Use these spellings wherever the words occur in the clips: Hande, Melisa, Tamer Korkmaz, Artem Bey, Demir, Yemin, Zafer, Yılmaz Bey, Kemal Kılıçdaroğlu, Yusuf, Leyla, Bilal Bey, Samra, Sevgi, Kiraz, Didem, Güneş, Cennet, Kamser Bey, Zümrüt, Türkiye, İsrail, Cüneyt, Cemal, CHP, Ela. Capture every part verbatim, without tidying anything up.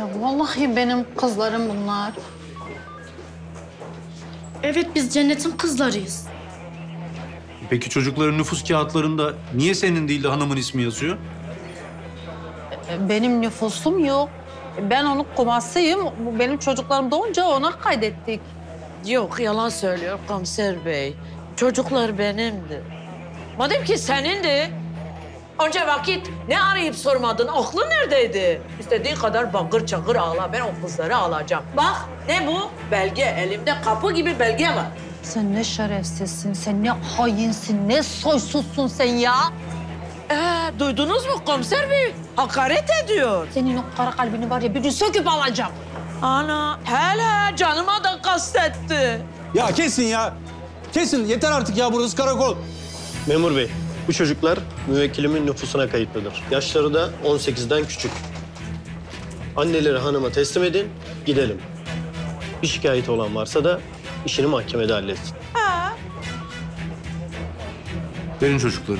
Ya vallahi benim kızlarım bunlar. Evet, biz Cennet'in kızlarıyız. Peki çocukların nüfus kağıtlarında niye senin değil de hanımın ismi yazıyor? Benim nüfusum yok. Ben onun kumasıyım. Benim çocuklarım doğunca ona kaydettik. Yok, yalan söylüyor Kamser Bey. Çocuklar benimdi. Madem ki senindi, onca vakit ne arayıp sormadın? Aklın neredeydi? İstediğin kadar bangır çakır ağla, ben o kızları alacağım. Bak, ne bu? Belge, elimde kapı gibi belge var. Sen ne şerefsizsin, sen ne hainsin, ne soysuzsun sen ya. Ee, duydunuz mu Komiser Bey? Hakaret ediyor. Senin o kara kalbini var ya, bir gün söküp alacağım. Ana, hele canıma da kastetti. Ya kesin ya, kesin. Yeter artık ya, burası karakol. Memur Bey, bu çocuklar müvekkilimin nüfusuna kayıtlıdır. Yaşları da on sekizden küçük. Anneleri hanıma teslim edin, gidelim. Bir şikayeti olan varsa da işini mahkemede halletsin. Ha. Verin çocukları.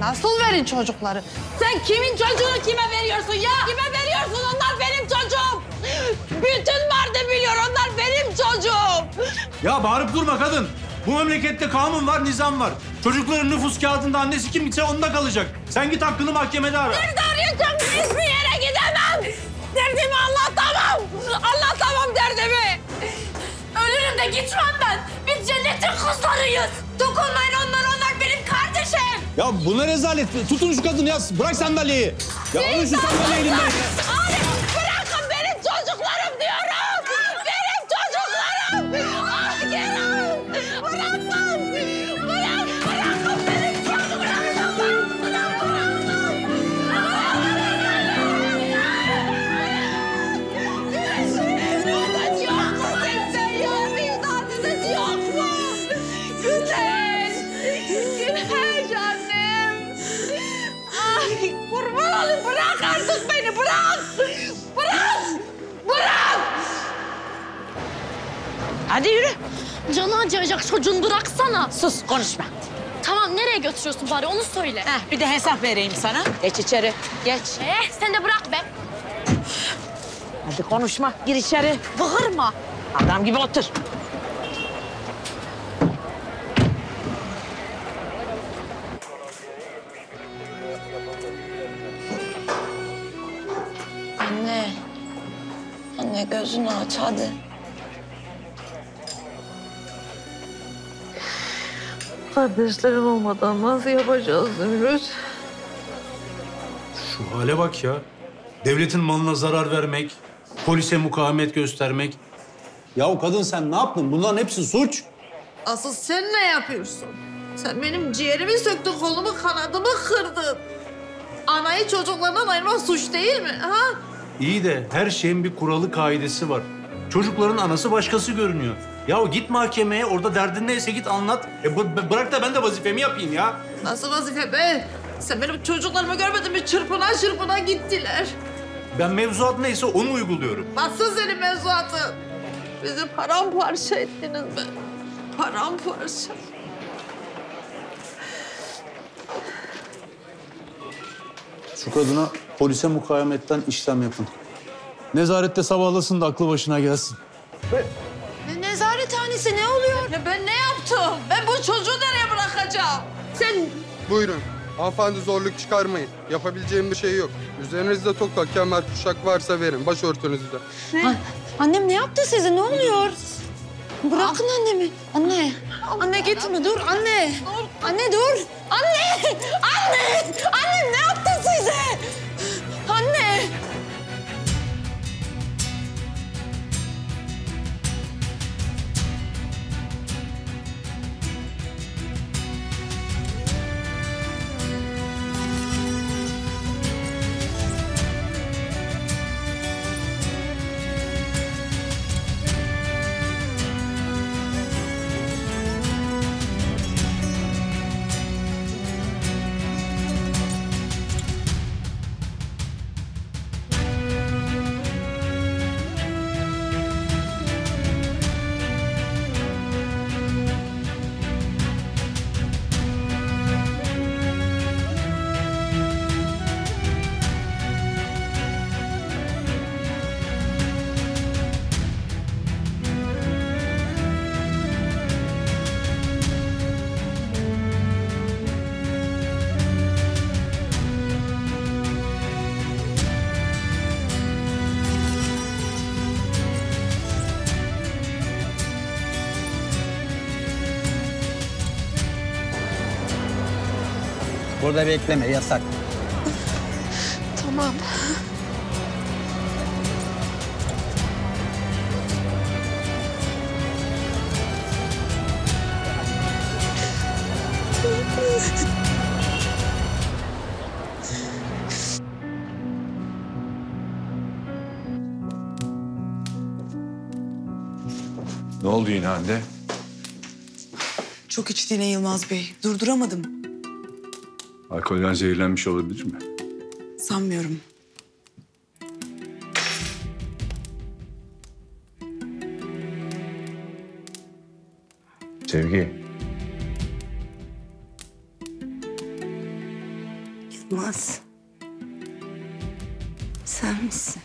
Nasıl verin çocukları? Sen kimin çocuğunu kime veriyorsun ya? Kime veriyorsun? Onlar benim çocuğum. Bütün vardı biliyor, onlar benim çocuğum. Ya bağırıp durma kadın. Bu memlekette kanun var, nizam var. Çocukların nüfus kağıdında annesi kimse onda kalacak. Sen git hakkını mahkemede ara. Nerede arayacağım? Hiçbir yere gidemem. Derdimi anlatamam. Anlatamam derdimi. Ölürüm de gitmem ben. Biz Cennet'in kızlarıyız. Dokunmayın onlara, onlar benim kardeşim. Ya bu ne rezalet? Tutun şu kadını ya. Bırak sandalyeyi. Ya alın şu sandalyeyi elinden ya. Hayır, bırakın benim çocuklarım diyorum. Benim çocuklarım. Ah Kiraz. Bırakın. Bırak, bırakın benim çocuklarım. Bırak, bırakın. Güneş'in evladet yok mu kimse ya? Bir tatilsiz yok mu? Güneş. Güneş. Kurban olayım, bırak artık beni, bırak! Bırak! Bırak! Hadi yürü. Canı acıyacak çocuğun, bıraksana. Sus, konuşma. Tamam, nereye götürüyorsun bari, onu söyle. Heh, bir de hesap vereyim sana. Geç içeri, geç. Eh, sen de bırak be. Hadi konuşma, gir içeri. Bağırma. Adam gibi otur. Anne, anne gözünü aç hadi. Kardeşlerim olmadan nasıl yapacağız Zümrüt? Şu hale bak ya. Devletin malına zarar vermek, polise mukavemet göstermek. Yahu kadın sen ne yaptın? Bunların hepsi suç. Asıl sen ne yapıyorsun? Sen benim ciğerimi söktün, kolumu, kanadımı kırdın. Anayı çocuklarından ayırmak suç değil mi? Ha? İyi de her şeyin bir kuralı, kaidesi var. Çocukların anası başkası görünüyor. Yahu git mahkemeye, orada derdin neyse git anlat. E, bırak da ben de vazifemi yapayım ya. Nasıl vazife be? Sen benim çocuklarımı görmedin mi? Çırpına çırpına gittiler. Ben mevzuat neyse onu uyguluyorum. Nasıl senin mevzuatın? Bizi paramparça ettiniz be. Paramparça. Şu kadına polise mukavemetten işlem yapın. Nezarette sabahlasın da aklı başına gelsin. Ne nezarethanesi, ne oluyor? Ben, ben ne yaptım? Ben bu çocuğu nereye bırakacağım? Sen... Buyurun. Hanımefendi, zorluk çıkarmayın. Yapabileceğim bir şey yok. Üzerinizde tokla, kemer, kuşak varsa verin. Başörtünüzü de. Ne? Ha, annem ne yaptı size? Ne oluyor? Bırakın ah. annemi. Anne. Anne gitme, dur anne. Dur. Anne dur. Anne! Anne! Annem ne yaptı size? Anne! Burada bekleme, yasak. Tamam. Ne oldu yine Hande? Çok içtiğine Yılmaz Bey. Durduramadım. Alkolden zehirlenmiş olabilir mi? Sanmıyorum. Sevgi. Yılmaz. Sen misin?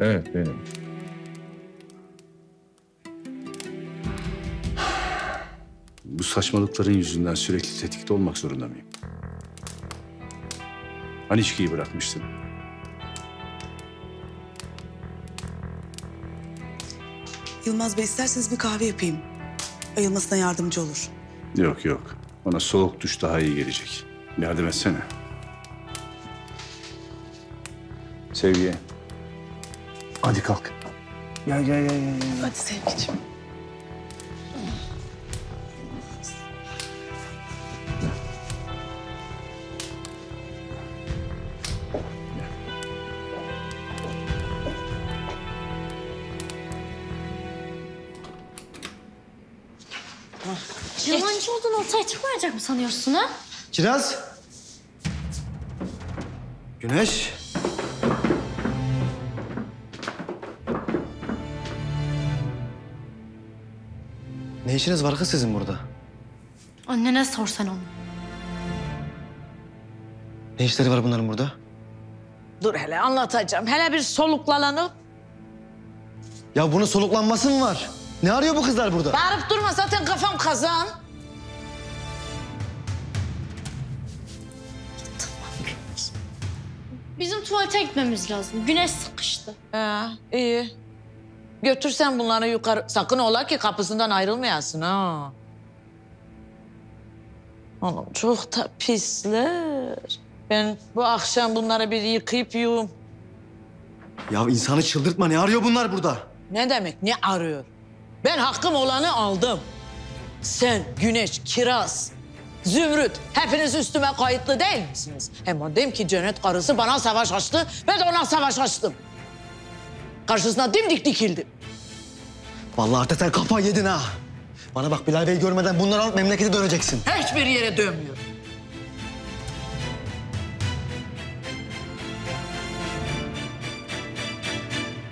Evet, benim. Bu saçmalıkların yüzünden sürekli tetikte olmak zorunda mıyım? Hani içkiyi bırakmıştın? Yılmaz Bey, isterseniz bir kahve yapayım. Ayılmasına yardımcı olur. Yok yok. Ona soğuk duş daha iyi gelecek. Yardım etsene. Sevgi. Hadi kalk. Gel gel gel. gel. Hadi Sevgi'ciğim. Yalancı olduğunu ortaya çıkmayacak mı sanıyorsun ha? Kiraz. Güneş. Ne işiniz var kız sizin burada? Annene sor sen onu. Ne işleri var bunların burada? Dur hele anlatacağım. Hele bir soluklanalım. Ya bunun soluklanması mı var? Ne arıyor bu kızlar burada? Bağırıp durma zaten kafam kazan. Tamam. Bizim tuvalete gitmemiz lazım. Güneş sıkıştı. Ee, iyi. Götürsen bunları yukarı. Sakın ola ki kapısından ayrılmayasın ha. Oğlum çok da pisler. Ben bu akşam bunları bir yıkayıp yiyeyim. Ya insanı çıldırtma. Ne arıyor bunlar burada? Ne demek? Ne arıyor? Ben hakkım olanı aldım. Sen, Güneş, Kiraz, Zümrüt hepiniz üstüme kayıtlı değil misiniz? Hem madem ki Cennet karısı bana savaş açtı, ben de ona savaş açtım. Karşısına dimdik dikildim. Vallahi artık sen kafa yedin ha. Bana bak Bilal Bey'i görmeden bunları alıp memlekete döneceksin. Hiçbir yere dönmüyor.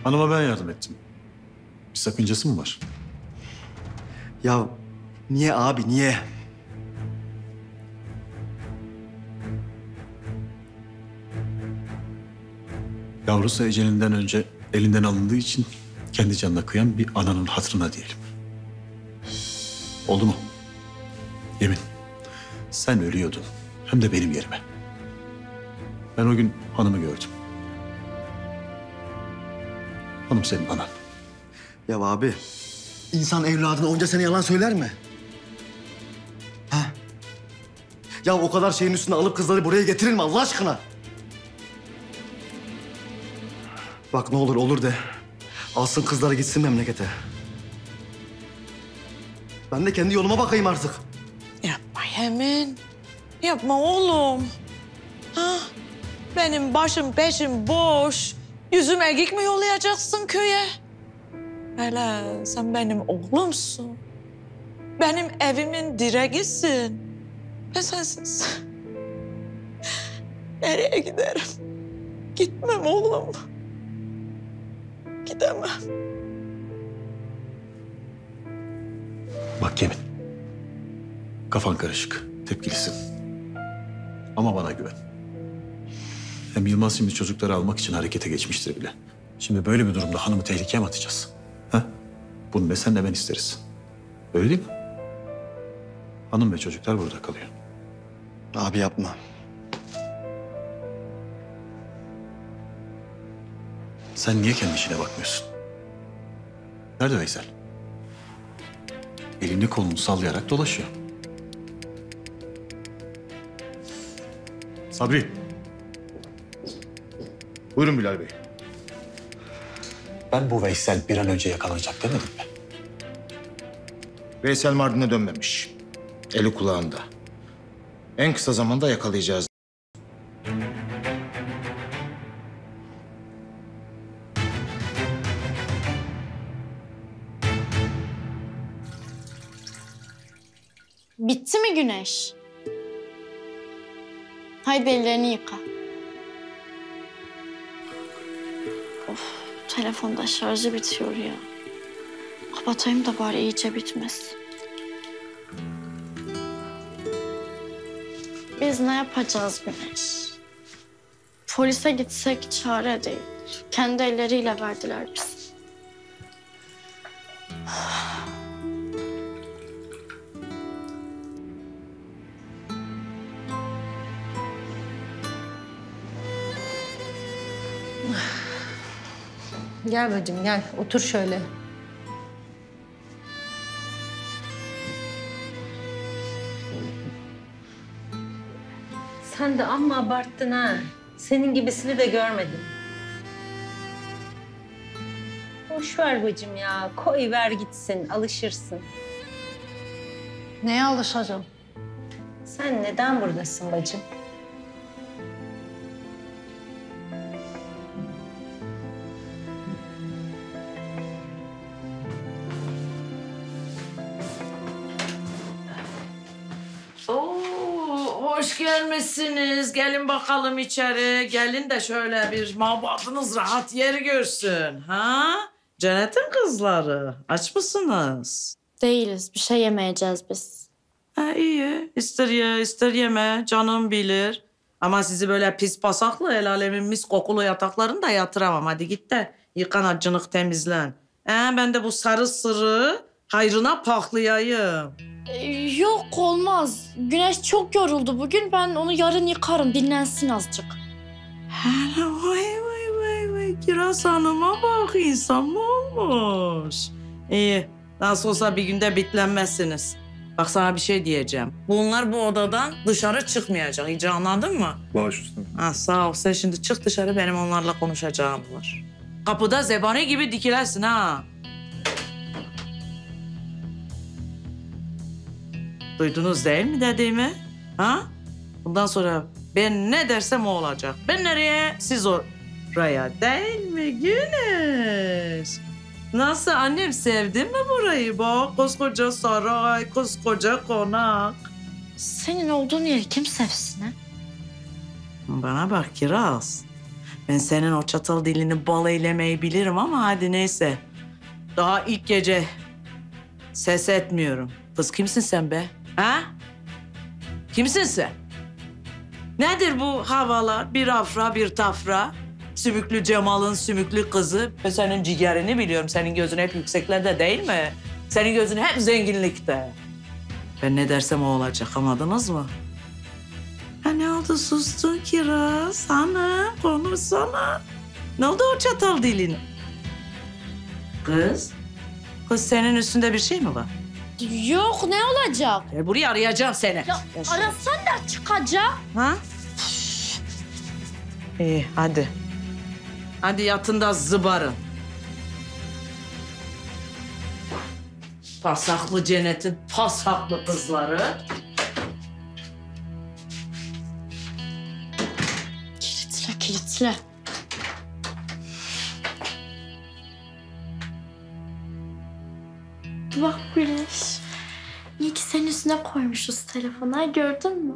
Hanıma ben yardım ettim. Bir sakıncası mı var? Ya niye abi, niye? Yavrusu ecelinden önce elinden alındığı için kendi canına kıyan bir ananın hatırına diyelim. Oldu mu? Yemin. Sen ölüyordun. Hem de benim yerime. Ben o gün hanımı gördüm. Hanım senin anan. Ya abi, insan evladına onca sene yalan söyler mi? Ha? Ya o kadar şeyin üstüne alıp kızları buraya getirir mi Allah aşkına? Bak ne olur olur de, alsın kızları gitsin memlekete. Ben de kendi yoluma bakayım artık. Yapma Yemin, yapma oğlum. Ha? Benim başım peşim boş, yüzüm erkek mi yollayacaksın köye? Hele sen benim oğlumsun. Benim evimin direğisin. Ben sensiz nereye giderim? Gitmem oğlum. Gidemem. Bak Yemin. Kafan karışık, tepkilisin. Ama bana güven. Hem Yılmaz şimdi çocukları almak için harekete geçmiştir bile. Şimdi böyle bir durumda hanımı tehlikeye mi atacağız? Ha? Bunu ne sen ne ben isteriz. Öyle değil mi? Hanım ve çocuklar burada kalıyor. Abi yapma. Sen niye kendi işine bakmıyorsun? Nerede Veysel? Elini kolunu sallayarak dolaşıyor. Sabri. Buyurun Bilal Bey. Ben bu Veysel bir an önce yakalanacak demedim mi? Veysel Mardin'e dönmemiş. Eli kulağında. En kısa zamanda yakalayacağız. Bitti mi Güneş? Haydi ellerini yıka. Of, telefonda şarjı bitiyor ya. Kapatayım da bari iyice bitmez. Biz ne yapacağız Güneş? Polise gitsek çare değil. Kendi elleriyle verdiler bizi. Gel bacım gel, otur şöyle. Sen de amma abarttın ha. Senin gibisini de görmedim. Boş ver bacım ya, koy ver gitsin, alışırsın. Neye alışacağım? Sen neden buradasın bacım? Hoş gelmişsiniz. Gelin bakalım içeri. Gelin de şöyle bir mabadınız rahat yeri görsün. Ha? Cennet'in kızları. Aç mısınız? Değiliz. Bir şey yemeyeceğiz biz. Ha iyi. İster ye, ister yeme. Canım bilir. Ama sizi böyle pis pasaklı, el alemin mis kokulu yataklarını da yatıramam. Hadi git de yıkan acınık temizlen. Ee, ben de bu sarı sırrı hayrına paklayayım. Yok olmaz. Güneş çok yoruldu bugün. Ben onu yarın yıkarım. Dinlensin azıcık. Hele vay vay vay vay. Kiraz Hanım'a bak. İnsan mı olmuş? İyi. Nasıl olsa bir günde bitlenmezsiniz. Bak sana bir şey diyeceğim. Bunlar bu odadan dışarı çıkmayacak. İyice anladın mı? Baş üstüne. Ha, sağ ol. Sen şimdi çık dışarı. Benim onlarla konuşacağım var. Kapıda zebani gibi dikilersin ha. Duydunuz değil mi dediğimi? Ha? Bundan sonra ben ne dersem o olacak. Ben nereye? Siz oraya. Değil mi Güneş? Nasıl annem, sevdin mi burayı? Bak koskoca saray, koskoca konak. Senin olduğun yeri kim sevsin ha? Bana bak Kiraz. Ben senin o çatal dilini bal eylemeyi bilirim ama hadi neyse. Daha ilk gece ses etmiyorum. Kız kimsin sen be? Ha? Kimsin sen? Nedir bu havalar? Bir afra, bir tafra. Sümüklü Cemal'ın sümüklü kızı. Ben senin ciğerini biliyorum. Senin gözün hep yükseklerde değil mi? Senin gözün hep zenginlikte. Ben ne dersem o olacak. Anladınız mı? Ha, ne oldu? Sustun Kiraz. Sana, konuşsana. Ne oldu o çatal dilin? Kız? Kız senin üstünde bir şey mi var? Yok, ne olacak? E, buraya arayacağım seni. Ya, arasan da çıkacak. Ha? İyi, hadi. Hadi yatın da zıbarın. Pasaklı Cennet'in pasaklı kızları. Kilitle, kilitle. Bak Güneş, iyi ki senin üstüne koymuşuz telefona, gördün mü?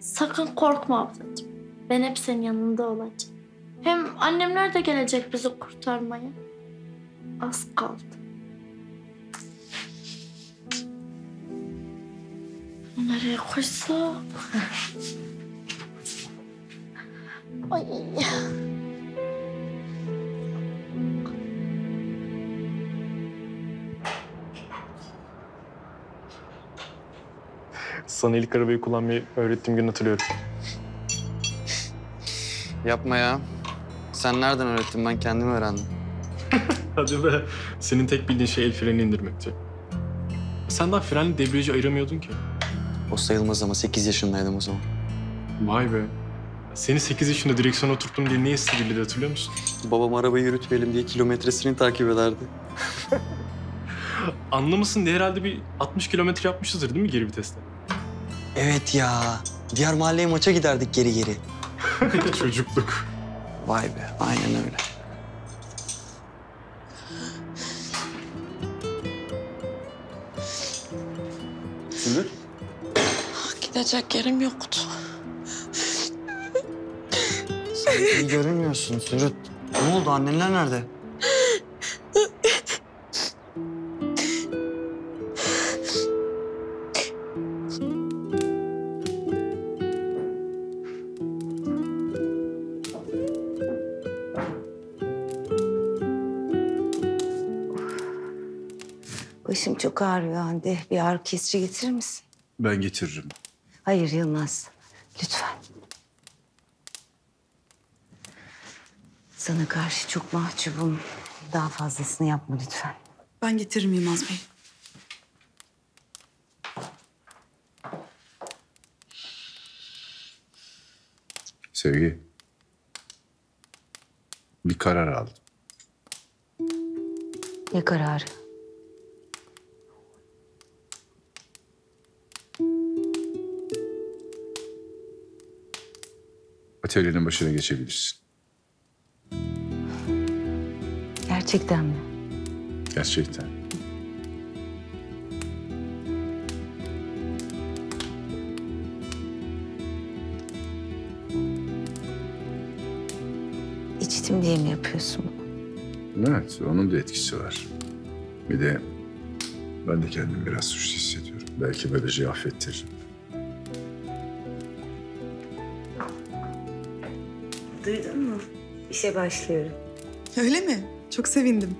Sakın korkma ablacığım, ben hep senin yanında olacağım. Hem annemler de gelecek bizi kurtarmaya. Az kaldı. Nereye koysak? Ay. Sana ilk arabayı kullanmayı öğrettiğim gün hatırlıyorum. Yapma ya. Sen nereden öğrettin? Ben kendim öğrendim. Hadi be. Senin tek bildiğin şey el freni indirmekti. Sen daha frenle debriyajı ayıramıyordun ki. O sayılmaz ama sekiz yaşındaydım o zaman. Vay be. Seni sekiz yaşında direksiyona oturttum diye ne istedildi hatırlıyor musun? Babam arabayı yürütmeyelim diye kilometresini takip ederdi. Anlamasın diye herhalde bir altmış kilometre yapmışızdır değil mi geri viteste? Evet ya. Diğer mahalleye maça giderdik geri geri. Çocukluk. Vay be, aynen öyle. Zümrüt? Gidecek yerim yoktu. Sen iyi görünmüyorsun Zümrüt. Ne oldu, annenler nerede? Başım çok ağrıyor Hande. Bir ağrı kesici getirir misin? Ben getiririm. Hayır Yılmaz. Lütfen. Sana karşı çok mahcubum. Daha fazlasını yapma lütfen. Ben getiririm Yılmaz Bey. Sevgi. Bir karar aldım. Ne kararı? Atölyenin başına geçebilirsin. Gerçekten mi? Gerçekten. İçtim diye mi yapıyorsun bunu? Evet, onun da etkisi var. Bir de ben de kendimi biraz suçlu hissediyorum. Belki böylece affettiririm. Duydun mu? İşe başlıyorum. Öyle mi? Çok sevindim.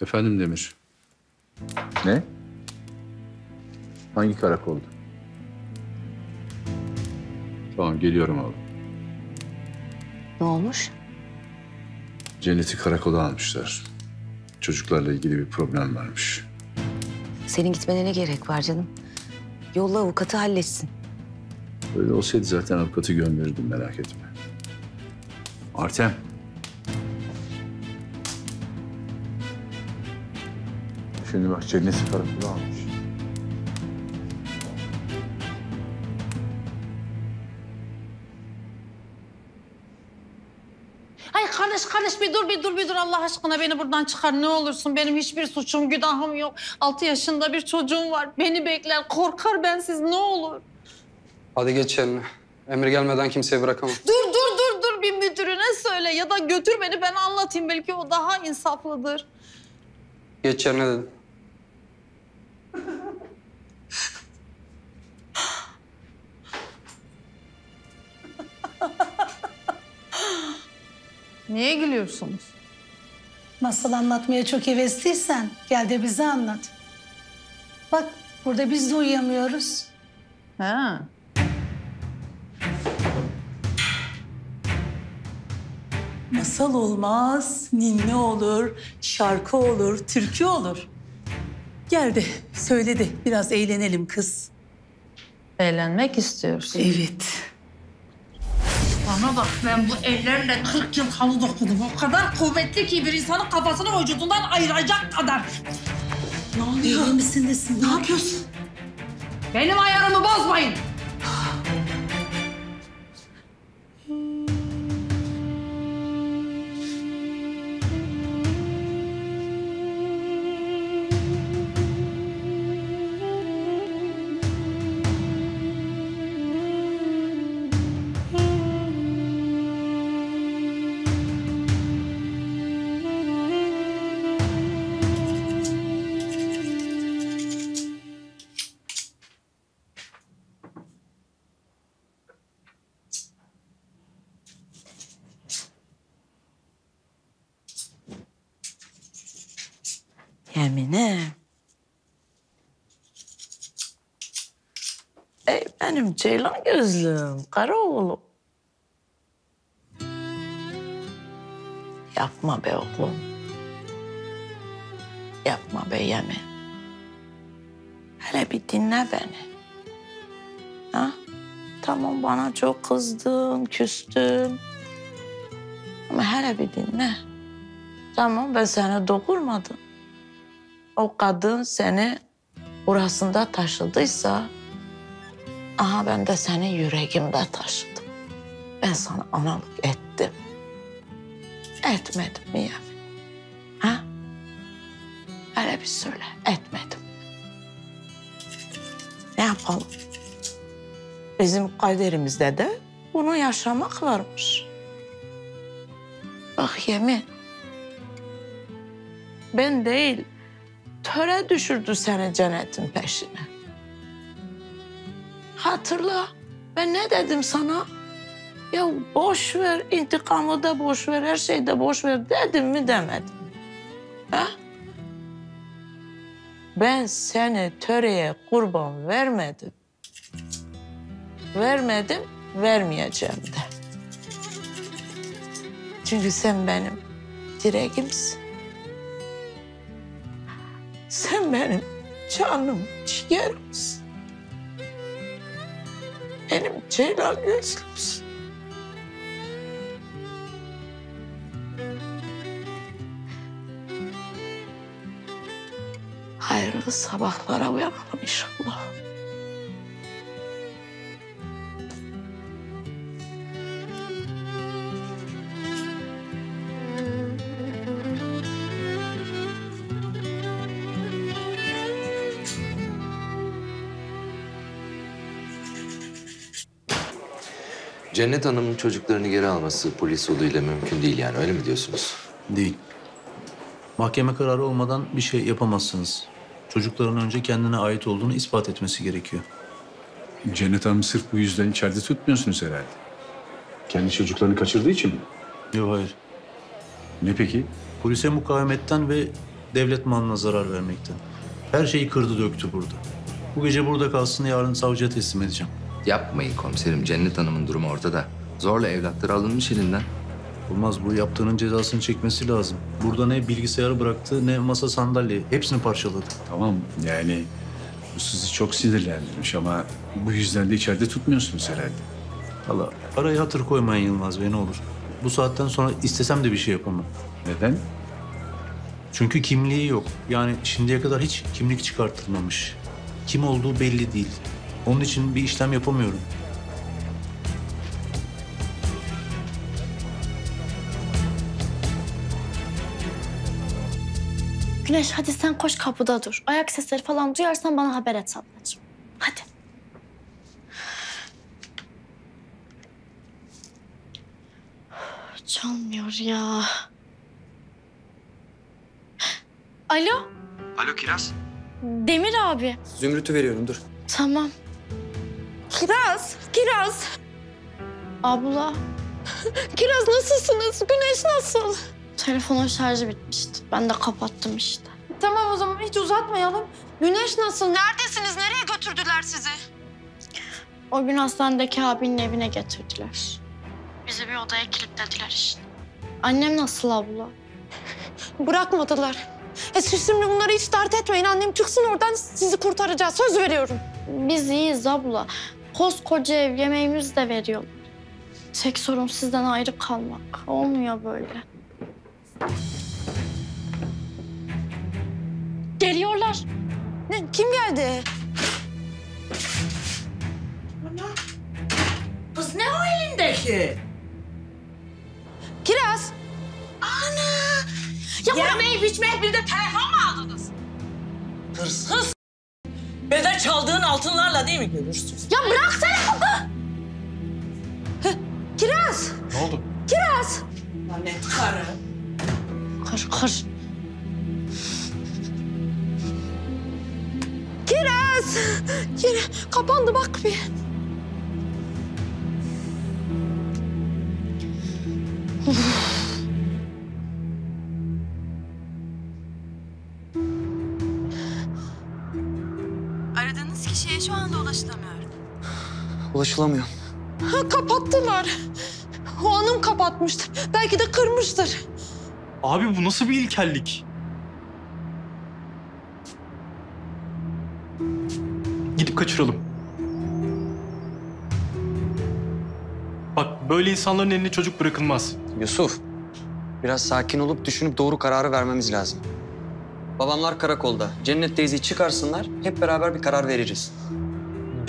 Efendim Demir. Ne? Hangi karakoldu? Tamam, geliyorum abi. Ne olmuş? Cennet'i karakola almışlar. Çocuklarla ilgili bir problem varmış. Senin gitmene ne gerek var canım? Yolla avukatı halletsin. Öyle olsaydı zaten avukatı gönderirdim, merak etme. Artem. Şimdi bak, Cennet'i karakola almış. Kardeş bir dur, bir dur, bir dur Allah aşkına beni buradan çıkar ne olursun. Benim hiçbir suçum, günahım yok. Altı yaşında bir çocuğum var. Beni bekler, korkar bensiz ne olur. Hadi geç yerine. Emir gelmeden kimseyi bırakamam. Dur, dur, dur, dur. Bir müdürüne söyle ya da götür beni ben anlatayım. Belki o daha insaflıdır. Geç yerine dedim. Niye gülüyorsunuz? Masal anlatmaya çok hevesliysen gel de bize anlat. Bak burada biz de uyuyamıyoruz. Ha. Masal olmaz, ninni olur, şarkı olur, türkü olur. Gel de söyle de biraz eğlenelim kız. Eğlenmek istiyoruz. Evet. Bana bak, ben bu ellerle kırk yıl halı dokudum. O kadar kuvvetli ki bir insanın kafasını vücudundan ayıracak kadar. Ne oluyor? Deli misin desin? Ne yapıyorsun? Benim ayarımı bozmayın. Yemine. Ey benim ceylan gözlüm, kara oğlum. Yapma be oğlum. Yapma be Yemin. Hele bir dinle beni. Ha? Tamam, bana çok kızdın, küstün. Ama hele bir dinle. Tamam, ben seni doğurmadım. O kadın seni burasında taşıdıysa... aha ben de seni yüreğimde taşıdım. Ben sana analık ettim. Etmedim mi Yemin? Ha? Hele bir söyle, etmedim. Ne yapalım? Bizim kaderimizde de bunu yaşamak varmış. Bak Yemin, ben değil, töre düşürdü seni cennetin peşine. Hatırla, ben ne dedim sana? Ya boş ver, intikamı da boş ver, her şeyi de boş ver dedim mi demedim? Ha? Ben seni töreye kurban vermedim. Vermedim, vermeyeceğim de. Çünkü sen benim direğimsin. Sen benim canım, ciğerimsin. Benim ceylan gözlümsün. Hayırlı sabahlara uyanalım inşallah. Cennet Hanım'ın çocuklarını geri alması polis yoluyla mümkün değil yani, öyle mi diyorsunuz? Değil. Mahkeme kararı olmadan bir şey yapamazsınız. Çocukların önce kendine ait olduğunu ispat etmesi gerekiyor. Cennet Hanım sırf bu yüzden içeride tutmuyorsunuz herhalde. Kendi çocuklarını kaçırdığı için mi? Yok, hayır. Ne peki? Polise mukavemetten ve devlet malına zarar vermekten. Her şeyi kırdı döktü burada. Bu gece burada kalsın, yarın savcıya teslim edeceğim. Yapmayın komiserim, Cennet Hanım'ın durumu ortada. Zorla evlatları alınmış elinden. Olmaz, bu yaptığının cezasını çekmesi lazım. Burada ne bilgisayarı bıraktı, ne masa sandalye, hepsini parçaladı. Tamam, yani bu sizi çok sinirlendirmiş ama bu yüzden de içeride tutmuyorsunuz herhalde. Valla araya hatır koymayın Yılmaz Bey, ne olur. Bu saatten sonra istesem de bir şey yapamam. Neden? Çünkü kimliği yok. Yani şimdiye kadar hiç kimlik çıkartılmamış. Kim olduğu belli değil. Onun için bir işlem yapamıyorum. Güneş, hadi sen koş kapıda dur. Ayak sesleri falan duyarsan bana haber et ablacığım. Hadi. Çalmıyor ya. Alo. Alo Kiraz. Demir abi. Zümrüt'ü veriyorum, dur. Tamam. Kiraz, Kiraz. Abla. Kiraz nasılsınız? Güneş nasıl? Telefonun şarjı bitmişti. Ben de kapattım işte. Tamam o zaman, hiç uzatmayalım. Güneş nasıl? Neredesiniz? Nereye götürdüler sizi? O gün hastanedeki abinin evine getirdiler. Bizi bir odaya kilitlediler işte. Annem nasıl abla? Bırakmadılar. E siz şimdi bunları hiç dert etmeyin. Annem çıksın oradan, sizi kurtaracağız. Söz veriyorum. Biz iyiyiz abla. Koskoca ev, yemeğimizi de veriyorlar. Tek sorun sizden ayrı kalmak. Olmuyor böyle. Geliyorlar. Ne, kim geldi? Ana. Kız ne o elindeki? Kiraz. Ana. Ya yemeği biçmek bir de telefon mu aldınız? Hırs. Hırs. Bedel çaldığın altınlarla değil mi görürsün? Ya bırak seni kızı. Kiraz. Ne oldu? Kiraz. Lanet karı. Kır, kır. Kiraz. Kiraz. Kapandı bak bir. Aradığınız kişiye şu anda ulaşılamıyor. Ulaşılamıyor. Ha, kapattılar. O hanım kapatmıştır. Belki de kırmıştır. Abi bu nasıl bir ilkellik? Gidip kaçıralım. Bak böyle insanların eline çocuk bırakılmaz. Yusuf, biraz sakin olup düşünüp doğru kararı vermemiz lazım. Babamlar karakolda. Cennet teyzeyi çıkarsınlar, hep beraber bir karar veririz.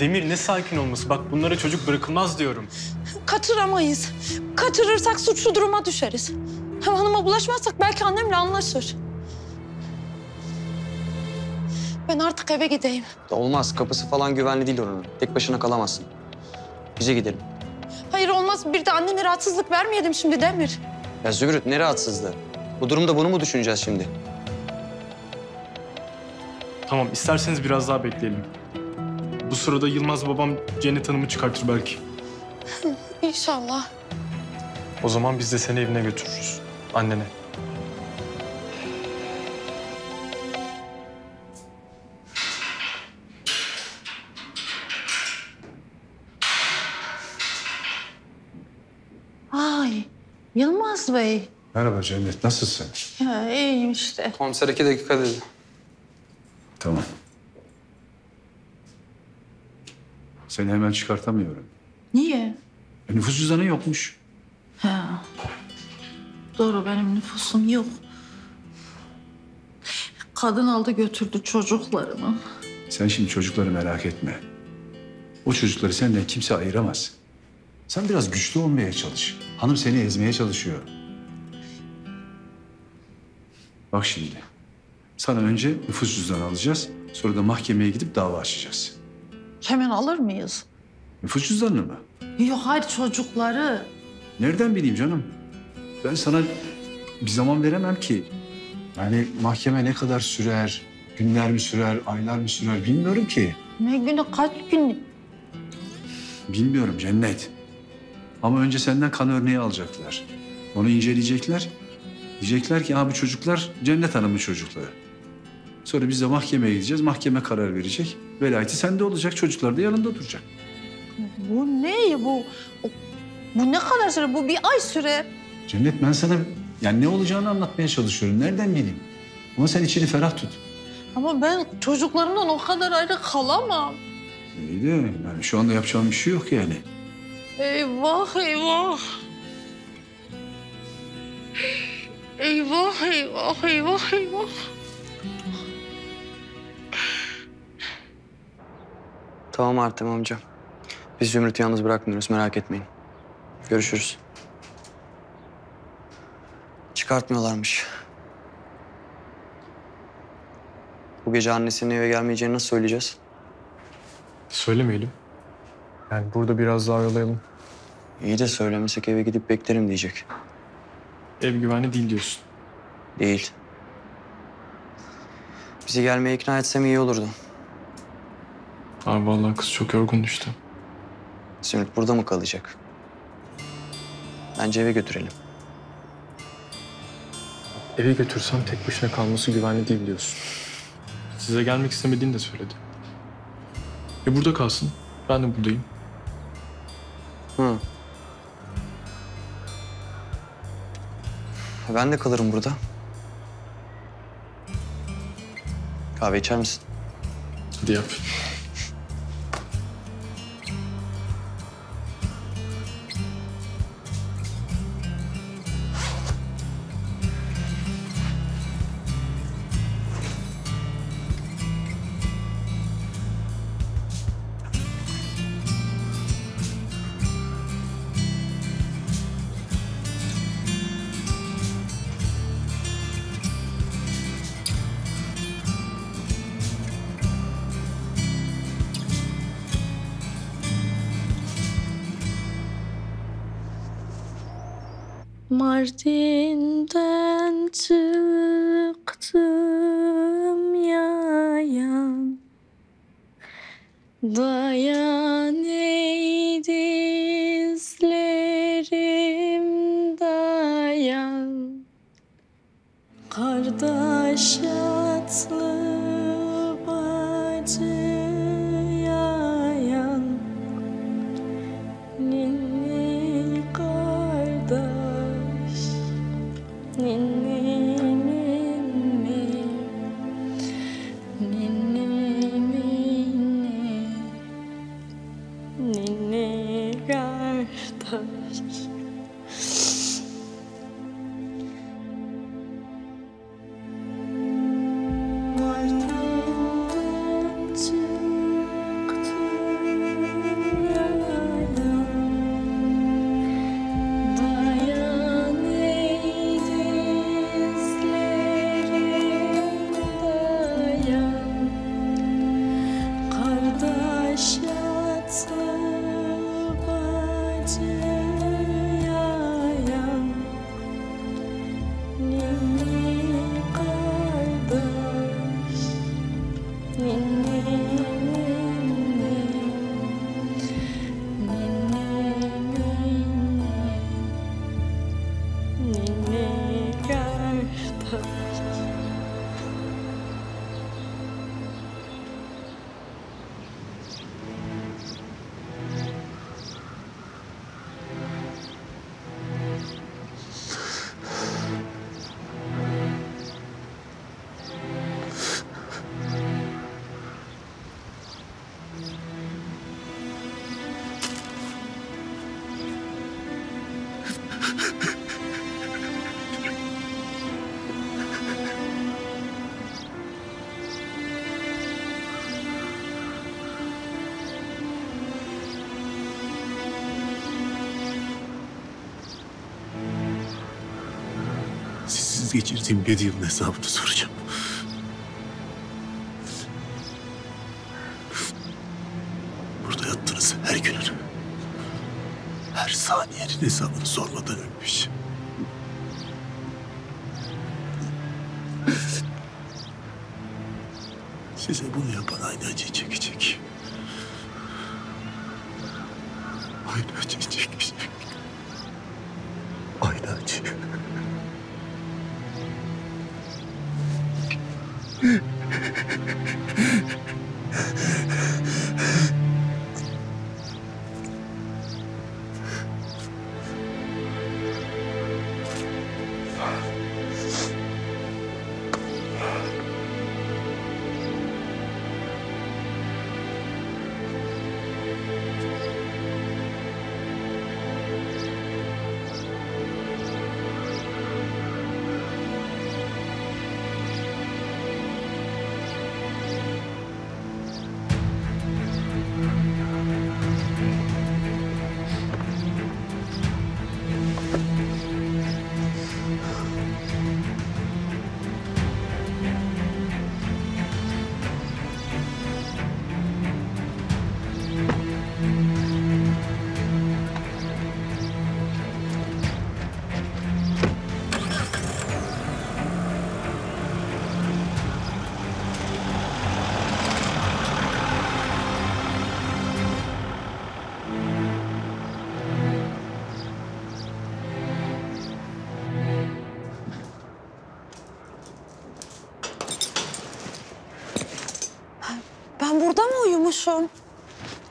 Demir ne sakin olması. Bak bunlara çocuk bırakılmaz diyorum. Kaçıramayız. Kaçırırsak suçlu duruma düşeriz. Hem hanıma bulaşmazsak belki annemle anlaşır. Ben artık eve gideyim. Olmaz. Kapısı falan güvenli değil onun. Tek başına kalamazsın. Bize gidelim. Hayır olmaz. Bir de annene rahatsızlık vermeyelim şimdi Demir. Ya Zümrüt ne rahatsızlığı? Bu durumda bunu mu düşüneceğiz şimdi? Tamam isterseniz biraz daha bekleyelim. Bu sırada Yılmaz babam Cennet Hanım'ı çıkartır belki. İnşallah. O zaman biz de seni evine götürürüz. Annene. Ay, Yılmaz Bey. Merhaba Cennet, nasılsın? Ya, iyiyim işte. Komiser iki dakika dedi. Tamam. Seni hemen çıkartamıyorum. Niye? E, nüfus cüzdanı yokmuş. Ha. Doğru, benim nüfusum yok. Kadın aldı götürdü çocuklarımı. Sen şimdi çocukları merak etme. O çocukları senden kimse ayıramaz. Sen biraz güçlü olmaya çalış. Hanım seni ezmeye çalışıyor. Bak şimdi. Sana önce nüfus cüzdanı alacağız. Sonra da mahkemeye gidip dava açacağız. Hemen alır mıyız? Nüfus cüzdanını mı? Yok hayır çocukları. Nereden bileyim canım? Ben sana bir zaman veremem ki. Yani mahkeme ne kadar sürer? Günler mi sürer, aylar mı sürer bilmiyorum ki. Ne günü, kaç gün? Bilmiyorum Cennet. Ama önce senden kan örneği alacaklar. Onu inceleyecekler. Diyecekler ki ha bu çocuklar Cennet Hanım'ın çocukları. Sonra biz de mahkemeye gideceğiz. Mahkeme karar verecek. Velayeti sende olacak. Çocuklar da yanında duracak. Bu ne? Bu bu ne kadar süre? Bu bir ay süre. Cennet ben sana yani ne olacağını anlatmaya çalışıyorum. Nereden bileyim? Ama sen içini ferah tut. Ama ben çocuklarımdan o kadar ayrı kalamam. İyi de yani şu anda yapacağım bir şey yok yani. Eyvah eyvah. Eyvah eyvah eyvah eyvah. Tamam Artem amca. Biz Zümrüt'ü yalnız bırakmıyoruz, merak etmeyin. Görüşürüz. Çıkartmıyorlarmış. Bu gece annesinin eve gelmeyeceğini nasıl söyleyeceğiz? Söylemeyelim. Yani burada biraz daha yolayalım. İyi de söylemesek eve gidip beklerim diyecek. Ev güvenli değil diyorsun. Değil. Bizi gelmeye ikna etsem iyi olurdu. Abi vallahi kız çok yorgun düştü. Zümrüt burada mı kalacak? Bence eve götürelim. Eve götürsem tek başına kalması güvenli değil diyorsun. Size gelmek istemediğini de söyledi. E burada kalsın. Ben de buradayım. Hı. Ben de kalırım burada. Kahve içer misin? Hadi yap. Mardin'den çıktım yayan, dayan ey dizlerim dayan, kardeş atlı bacı yayan, ninni kardeş. Ninni Geçirdiğim yedi yılın hesabını soracağım. Burada yattığınız her günün, her saniyenin hesabını sormadan ölmüş. Size bunu yapan aynı acıyı çekecek. Aynı acıyı çekecek. Aynı acıyı.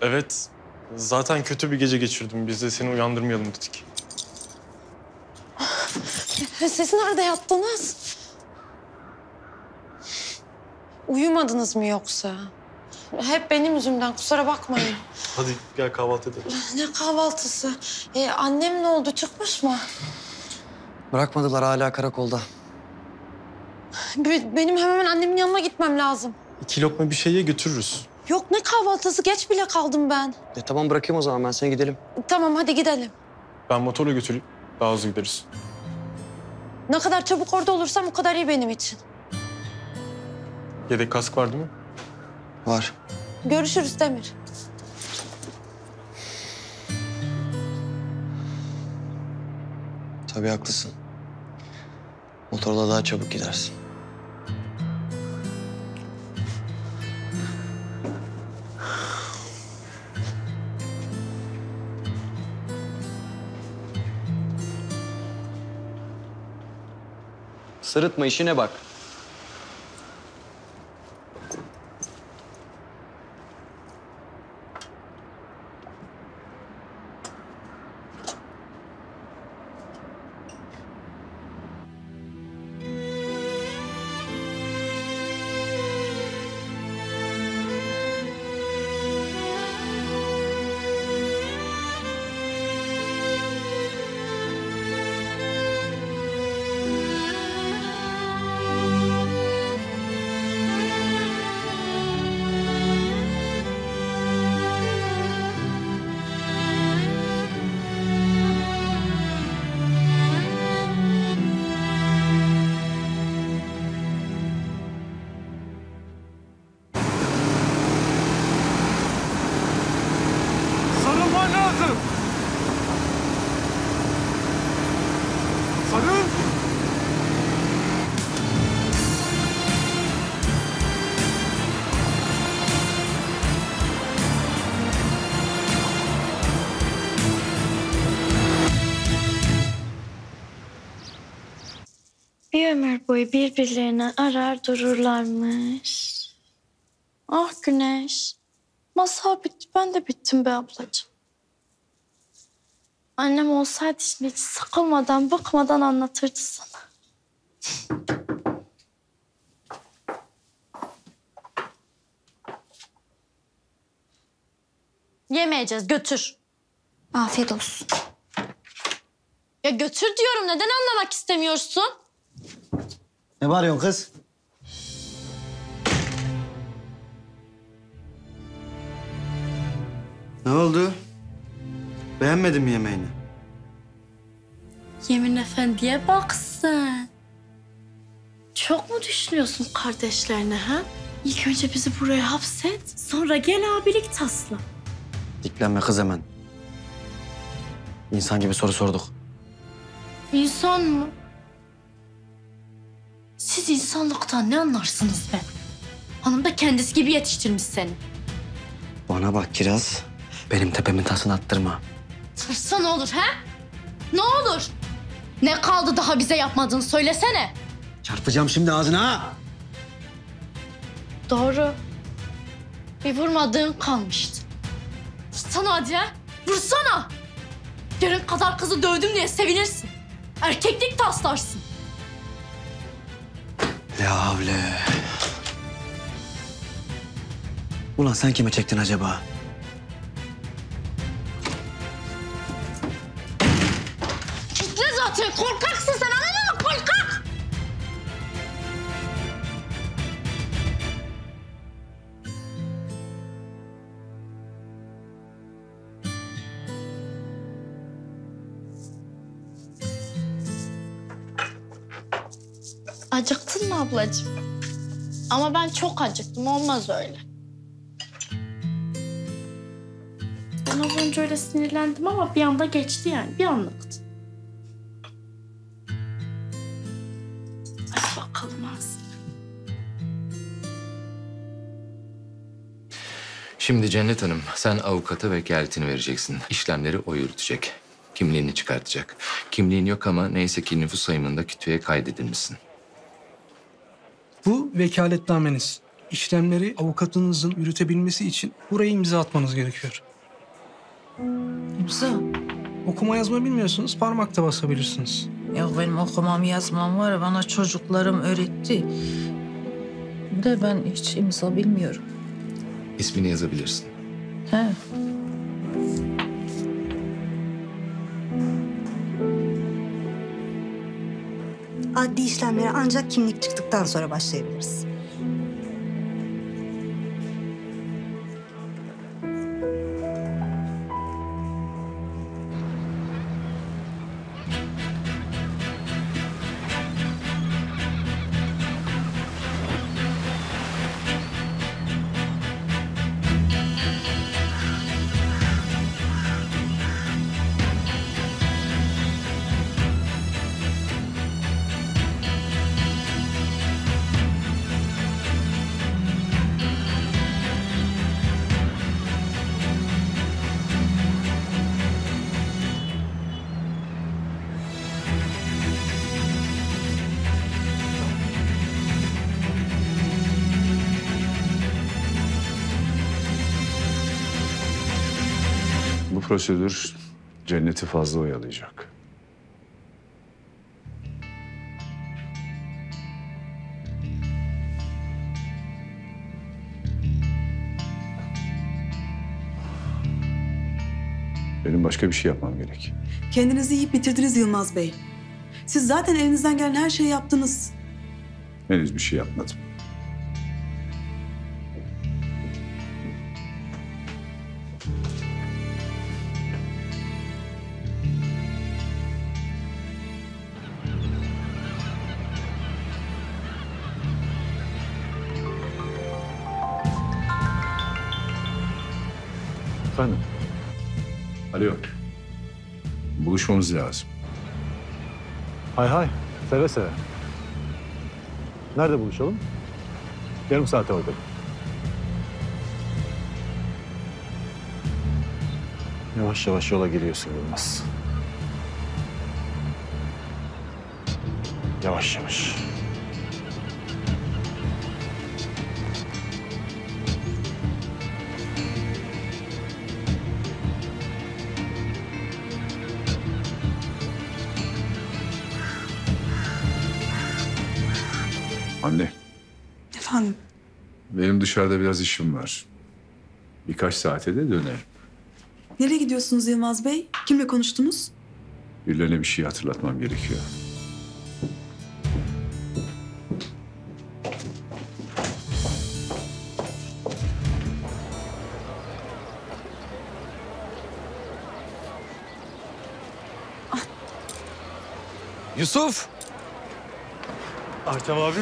Evet. Zaten kötü bir gece geçirdim. Biz de seni uyandırmayalım dedik. Siz nerede yattınız? Uyumadınız mı yoksa? Hep benim yüzümden. Kusura bakmayın. Hadi gel kahvaltı edelim. Ne kahvaltısı? Ee, annem ne oldu? Çıkmış mı? Bırakmadılar. Hala karakolda. Be- benim hemen annemin yanına gitmem lazım. İki lokma bir şeye götürürüz. Yok ne kahvaltısı? Geç bile kaldım ben. E, tamam bırakayım o zaman ben seni gidelim. Tamam hadi gidelim. Ben motorla götüreyim. Daha hızlı gideriz. Ne kadar çabuk orada olursam o kadar iyi benim için. Yedek kask var değil mi? Var. Görüşürüz Demir. Tabii haklısın. Motorla daha çabuk gidersin. Sırıtma işine bak. Bir ömür boyu birbirlerini arar dururlarmış. Ah Güneş. Masal bitti. Ben de bittim be ablacığım. Annem olsaydı hiç sıkılmadan, bıkmadan anlatırdı sana. Yemeyeceğiz, götür. Afiyet olsun. Ya götür diyorum, neden anlamak istemiyorsun? Ne bağırıyorsun kız? Ne oldu? Beğenmedin mi yemeğini? Yemin efendiye baksın. Çok mu düşünüyorsun kardeşlerine ha? İlk önce bizi buraya hapset, sonra gel abilik tasla. Diklenme kız hemen. İnsan gibi soru sorduk. İnsan mı? Siz insanlıktan ne anlarsınız be? Hanım da kendisi gibi yetiştirmiş seni. Bana bak Kiraz, benim tepemin tasını attırma. Tırsa ne olur ha? Ne olur? Ne kaldı daha bize yapmadığını söylesene. Çarpacağım şimdi ağzına ha! Doğru. Bir vurmadığın kalmıştı. Vursana hadi ya, vursana! Yarın kadar kızı dövdüm diye sevinirsin. Erkeklik taslarsın. La havle. Ulan sen kime çektin acaba? Kitle zaten, korkaksın sen anladın mı? Korkak! Acıktın mı ablacığım? Ama ben çok acıktım, olmaz öyle. Ben az önce öyle sinirlendim ama bir anda geçti yani, bir anlıktı. Hadi bakalım ağzına. Şimdi Cennet Hanım, sen avukata vekaletini vereceksin. İşlemleri o yürütecek, kimliğini çıkartacak. Kimliğin yok ama neyse ki nüfus sayımında kütüğe kaydedilmişsin. Bu vekaletnameniz. İşlemleri avukatınızın yürütebilmesi için buraya imza atmanız gerekiyor. İmza? Okuma yazma bilmiyorsunuz, parmakla basabilirsiniz. Ya benim okumam yazmam var, bana çocuklarım öğretti. De ben hiç imza bilmiyorum. İsmini yazabilirsin. He. Adli işlemlere ancak kimlik çıktıktan sonra başlayabiliriz. Prosedür Cennet'i fazla oyalayacak. Benim başka bir şey yapmam gerek. Kendinizi yiyip bitirdiniz Yılmaz Bey. Siz zaten elinizden gelen her şeyi yaptınız. Henüz bir şey yapmadım. Efendim? Alo. Buluşmamız lazım. Hay hay. Seve seve. Nerede buluşalım? Yarım saate oradayım. Yavaş yavaş yola giriyorsun Yılmaz. Yavaş yavaş. Anne. Efendim? Benim dışarıda biraz işim var. Birkaç saate de dönerim. Nereye gidiyorsunuz Yılmaz Bey? Kimle konuştunuz? Birilerine bir şey hatırlatmam gerekiyor. Yusuf! Artem abi.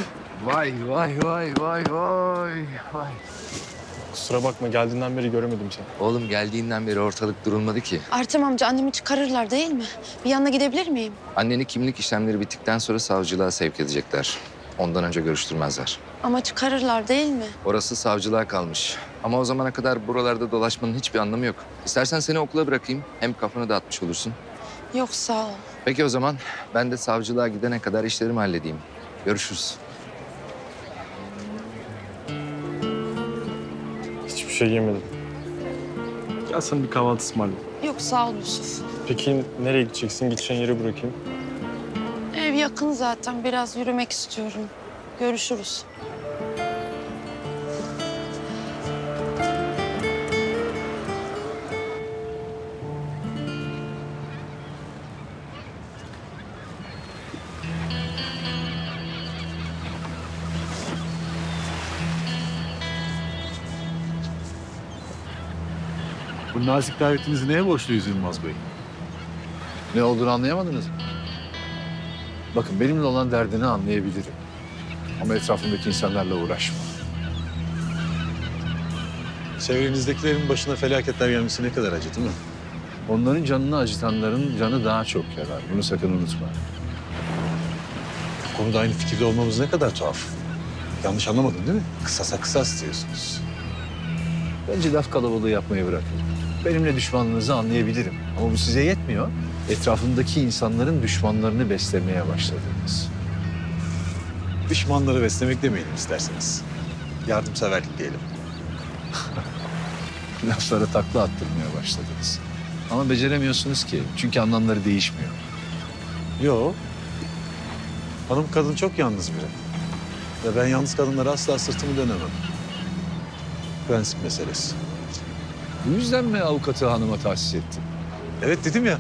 Vay vay vay vay vay vay. Kusura bakma, geldiğinden beri göremedim seni. Oğlum geldiğinden beri ortalık durulmadı ki. Artem amca, annemi çıkarırlar değil mi? Bir yanına gidebilir miyim? Anneni kimlik işlemleri bittikten sonra savcılığa sevk edecekler. Ondan önce görüştürmezler. Ama çıkarırlar değil mi? Orası savcılığa kalmış. Ama o zamana kadar buralarda dolaşmanın hiçbir anlamı yok. İstersen seni okula bırakayım. Hem kafanı dağıtmış olursun. Yok, sağ ol. Peki o zaman ben de savcılığa gidene kadar işlerimi halledeyim. Görüşürüz. Hiçbir şey yemedim. Gel sana bir kahvaltı ısmarlayayım. Yok, sağ ol Yusuf. Peki nereye gideceksin? Gideceğin yere bırakayım. Ev yakın zaten. Biraz yürümek istiyorum. Görüşürüz. Bu nazik davetinizi neye borçluyuz Yılmaz Bey? Ne olduğunu anlayamadınız mı? Bakın, benimle olan derdini anlayabilirim. Ama etrafımdaki insanlarla uğraşma. Çevrenizdekilerin başına felaketler gelmesi ne kadar acı değil mi? Onların canını acıtanların canı daha çok yarar. Bunu sakın unutma. Bu konuda aynı fikirde olmamız ne kadar tuhaf. Yanlış anlamadın değil mi? Kısasa kısas diyorsunuz. Bence laf kalabalığı yapmayı bırakın. Benimle düşmanlığınızı anlayabilirim. Ama bu size yetmiyor. Etrafındaki insanların düşmanlarını beslemeye başladınız. Düşmanları beslemek demeyelim isterseniz. Yardımseverlik diyelim. Laflara takla attırmaya başladınız. Ama beceremiyorsunuz ki. Çünkü anlamları değişmiyor. Yo. Hanım kadın çok yalnız biri. Ve ben yalnız kadınlara asla sırtımı dönemem. Prensip meselesi. Bu yüzden mi avukatı hanıma tahsis ettin? Evet dedim ya,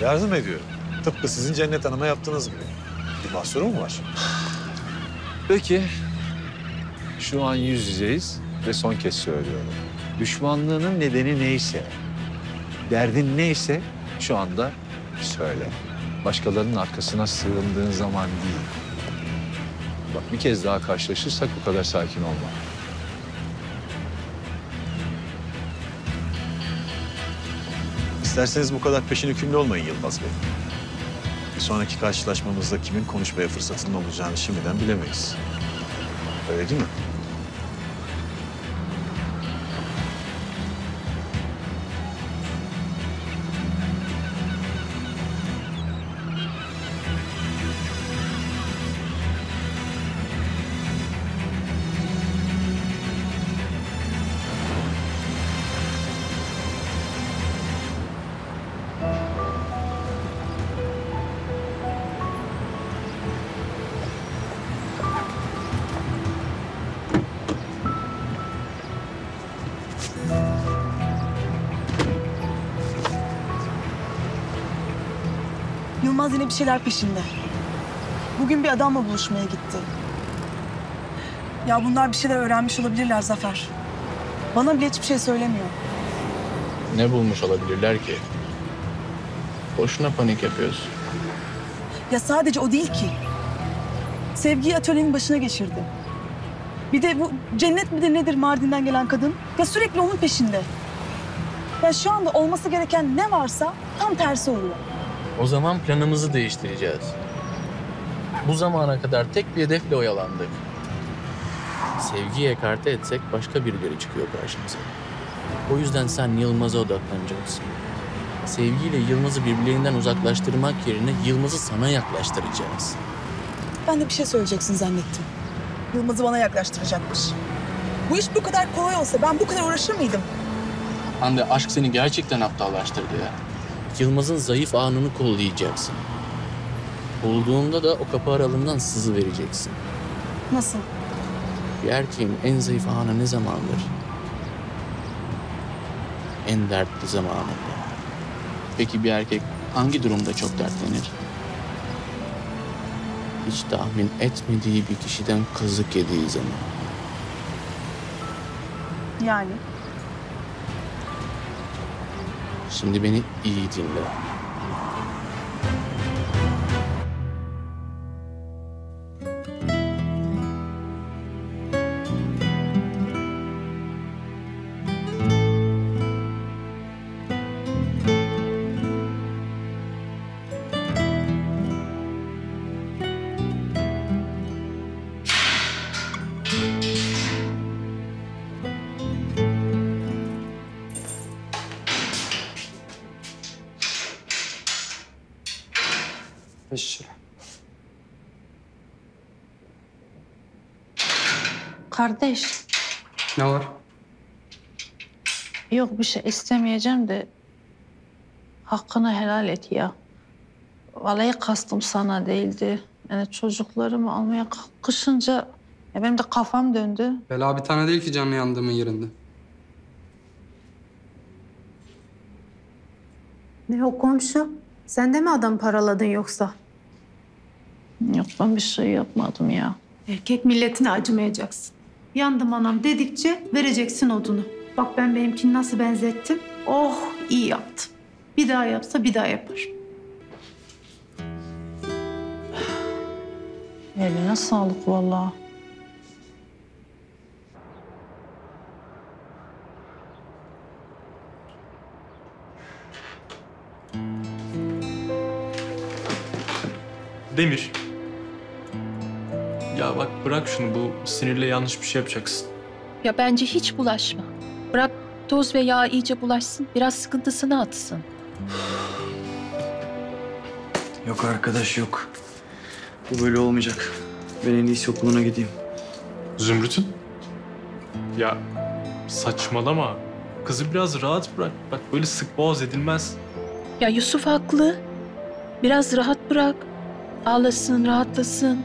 yardım ediyorum. Tıpkı sizin Cennet Hanım'a yaptığınız gibi. Bir mahsuru mu var? Peki, şu an yüz yüzeyiz ve son kez söylüyorum. Düşmanlığının nedeni neyse, derdin neyse şu anda söyle. Başkalarının arkasına sığındığın zaman değil. Bak, bir kez daha karşılaşırsak bu kadar sakin olma. İsterseniz bu kadar peşin hükümlü olmayın Yılmaz Bey. Bir sonraki karşılaşmamızda kimin konuşmaya fırsatının olacağını şimdiden bilemeyiz. Öyle değil mi? Yılmaz yine bir şeyler peşinde. Bugün bir adamla buluşmaya gitti. Ya bunlar bir şeyler öğrenmiş olabilirler Zafer. Bana bile hiçbir şey söylemiyor. Ne bulmuş olabilirler ki? Boşuna panik yapıyoruz. Ya sadece o değil ki. Sevgi'yi atölyenin başına geçirdi. Bir de bu Cennet mi de nedir Mardin'den gelen kadın? Ya sürekli onun peşinde. Ya şu anda olması gereken ne varsa tam tersi oluyor. O zaman planımızı değiştireceğiz. Bu zamana kadar tek bir hedefle oyalandık. Sevgiyi ekarte etsek başka birileri çıkıyor karşımıza. O yüzden sen Yılmaz'a odaklanacaksın. Sevgi ile Yılmaz'ı birbirlerinden uzaklaştırmak yerine Yılmaz'ı sana yaklaştıracağız. Ben de bir şey söyleyeceksin zannettim. Yılmaz'ı bana yaklaştıracakmış. Bu iş bu kadar kolay olsa ben bu kadar uğraşır mıydım? Hande, aşk seni gerçekten aptallaştırdı ya. Yılmaz'ın zayıf anını kollayacaksın. Bulduğunda da o kapı aralığından sızı vereceksin. Nasıl? Bir erkeğin en zayıf anı ne zamandır? en dertli zamanında. Peki bir erkek hangi durumda çok dertlenir? Hiç tahmin etmediği bir kişiden kazık yediği zaman. Yani? Şimdi beni iyi dinle. Kardeş. Ne var? Yok bir şey istemeyeceğim de hakkını helal et ya. Vallahi kastım sana değildi. Yani çocuklarımı almaya kalkışınca ya benim de kafam döndü. Bela bir tane değil ki canlı yandığımın yerinde. Ne o komşu? Sen de mi adam paraladın yoksa? Yok ben bir şey yapmadım ya. Erkek milletine acımayacaksın. Yandım anam dedikçe vereceksin odunu. Bak ben benimkini nasıl benzettim. Oh iyi yaptım. Bir daha yapsa bir daha yapar. Eline sağlık vallahi. Demir. Ya bak bırak şunu, bu sinirle yanlış bir şey yapacaksın. Ya bence hiç bulaşma. Bırak toz ve yağ iyice bulaşsın, biraz sıkıntısını atsın. Yok arkadaş yok. Bu böyle olmayacak. Ben en iyisi okuluna gideyim. Zümrüt'ün? Ya saçmalama. Kızı biraz rahat bırak. Bak böyle sık boğaz edilmez. Ya Yusuf haklı. Biraz rahat bırak. Ağlasın, rahatlasın.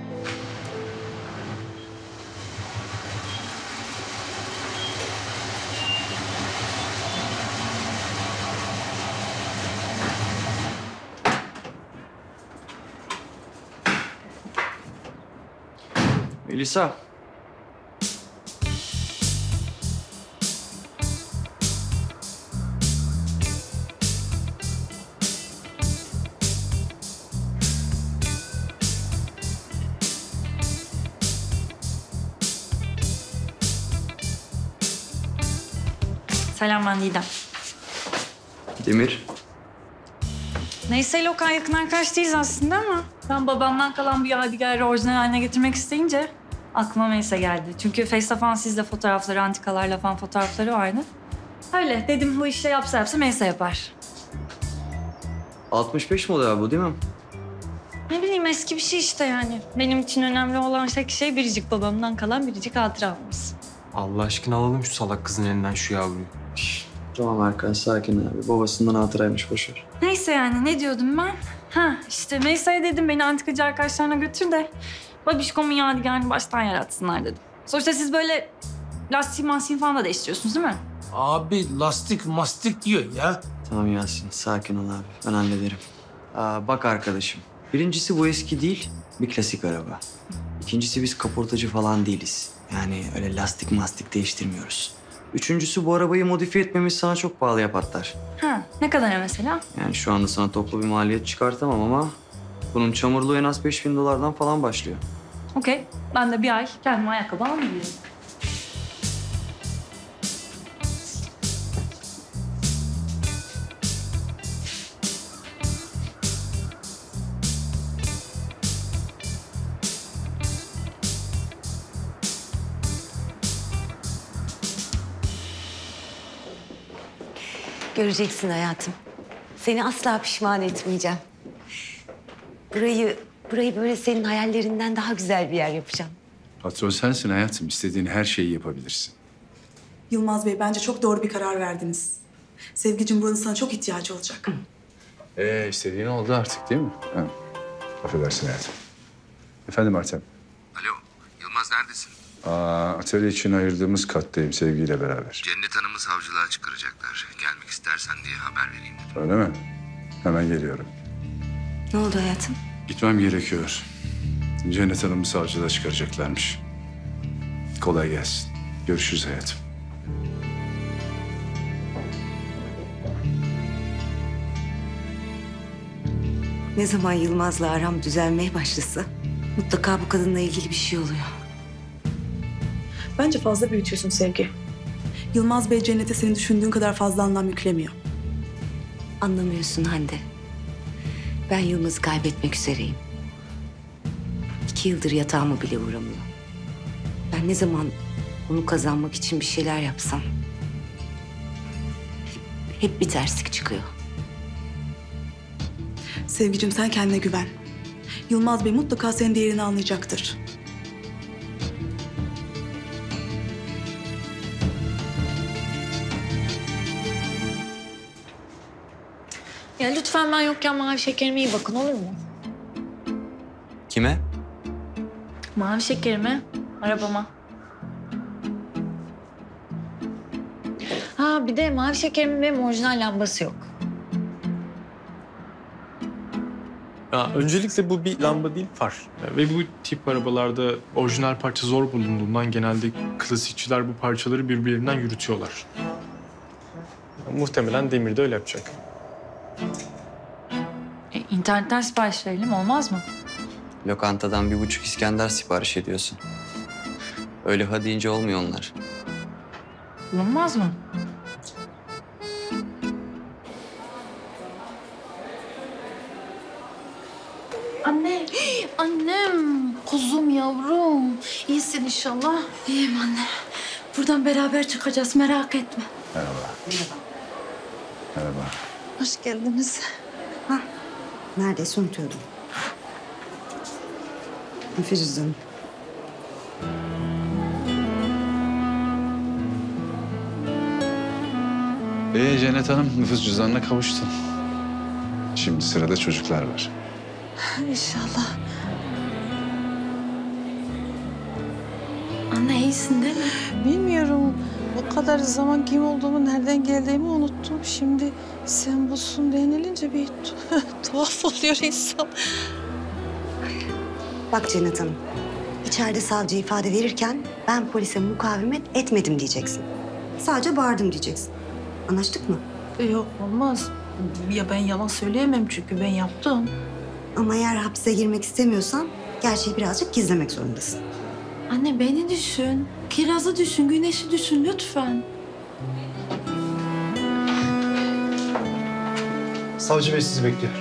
Melisa. Selam ben Didem. Demir. Neyse Lokan yakın arkadaş değiliz aslında ama ben babamdan kalan bir yadigarı orijinal haline getirmek isteyince aklıma Melisa geldi. Çünkü Face'ta falan sizde fotoğrafları, antikalarla falan fotoğrafları vardı. Öyle dedim bu işte yapsa yapsa Melisa yapar. altmış beş model abi bu değil mi? Ne bileyim eski bir şey işte yani. Benim için önemli olan tek şey biricik babamdan kalan biricik hatıramız. Allah aşkına alalım şu salak kızın elinden şu yavruyu. Tamam arkadaş sakin abi. Babasından hatıraymış boşver. Neyse yani ne diyordum ben? Ha işte Melisa'ya dedim beni antikacı arkadaşlarına götür de babişkomun yadigarını baştan yaratsınlar dedim. Sonuçta siz böyle lastik mastik falan da değiştiriyorsunuz değil mi? Abi lastik mastik diyor ya. Tamam Yasin sakin ol abi ben hallederim. Aa, bak arkadaşım birincisi bu eski değil bir klasik araba. İkincisi biz kaportacı falan değiliz. Yani öyle lastik mastik değiştirmiyoruz. Üçüncüsü bu arabayı modifiye etmemiz sana çok pahalıya patlar. Ha, ne kadar mesela? Yani şu anda sana toplu bir maliyet çıkartamam ama bunun çamurluğu en az beş bin dolardan falan başlıyor. Okey, ben de bir ay kendime ayakkabı almayayım. Göreceksin hayatım. Seni asla pişman etmeyeceğim. Burayı, burayı böyle senin hayallerinden daha güzel bir yer yapacağım. Patron sensin hayatım. İstediğin her şeyi yapabilirsin. Yılmaz Bey, bence çok doğru bir karar verdiniz. Sevgicim buranın sana çok ihtiyacı olacak. Ee, istediğin oldu artık değil mi? Ha. Affedersin hayatım. Efendim Artem. Alo, Yılmaz neredesin? Aa, atölye için ayırdığımız kattayım Sevgi ile beraber. Cennet Hanım'ı savcılığa çıkaracaklar. Gelmek istersen diye haber vereyim dedim. Öyle mi? Hemen geliyorum. Ne oldu hayatım? Gitmem gerekiyor. Cennet Hanım'ı savcılığa çıkaracaklarmış. Kolay gelsin. Görüşürüz hayatım. Ne zaman Yılmaz'la aram düzelmeye başlasa mutlaka bu kadınla ilgili bir şey oluyor. Bence fazla büyütüyorsun Sevgi. Yılmaz Bey Cennet'e senin düşündüğün kadar fazla anlam yüklemiyor. Anlamıyorsun Hande. Ben Yılmaz'ı kaybetmek üzereyim. İki yıldır yatağıma bile uğramıyor. Ben ne zaman onu kazanmak için bir şeyler yapsam hep, hep bir terslik çıkıyor. Sevgicim sen kendine güven. Yılmaz Bey mutlaka senin değerini anlayacaktır. Ya lütfen ben yokken mavi şekerime iyi bakın olur mu? Kime? Mavi şekerime, arabama. Ha bir de mavi şekerimin benim orijinal lambası yok. Ya, öncelikle bu bir lamba değil, far. Ya, ve bu tip arabalarda orijinal parça zor bulunduğundan genelde klasikçiler bu parçaları birbirlerinden yürütüyorlar. Ya, muhtemelen Demir de öyle yapacak. E, internetten sipariş verelim, olmaz mı? Lokantadan bir buçuk İskender sipariş ediyorsun. Öyle ha deyince olmuyor onlar. Olmaz mı? Anne. Annem. Kuzum yavrum. İyisin inşallah. İyiyim anne. Buradan beraber çıkacağız. Merak etme. Merhaba. Merhaba. Merhaba. Hoş geldiniz. Ha. Neredeyse unutuyordum. Aferin canım. Ee Cennet Hanım nüfus cüzdanına kavuştu. Şimdi sırada çocuklar var. İnşallah. Anne iyisin değil mi? Bilmiyorum. O kadar zaman kim olduğumu, nereden geldiğimi unuttum. Şimdi sen busun denilince bir tuhaf oluyor insan. Bak Cennet Hanım, içeride savcı ifade verirken ben polise mukavemet etmedim diyeceksin. Sadece bağırdım diyeceksin. Anlaştık mı? Yok olmaz. Ya ben yalan söyleyemem çünkü ben yaptım. Ama eğer hapse girmek istemiyorsan gerçeği birazcık gizlemek zorundasın. Anne beni düşün, Kiraz'ı düşün, Güneş'i düşün lütfen. Savcı Bey sizi bekliyor.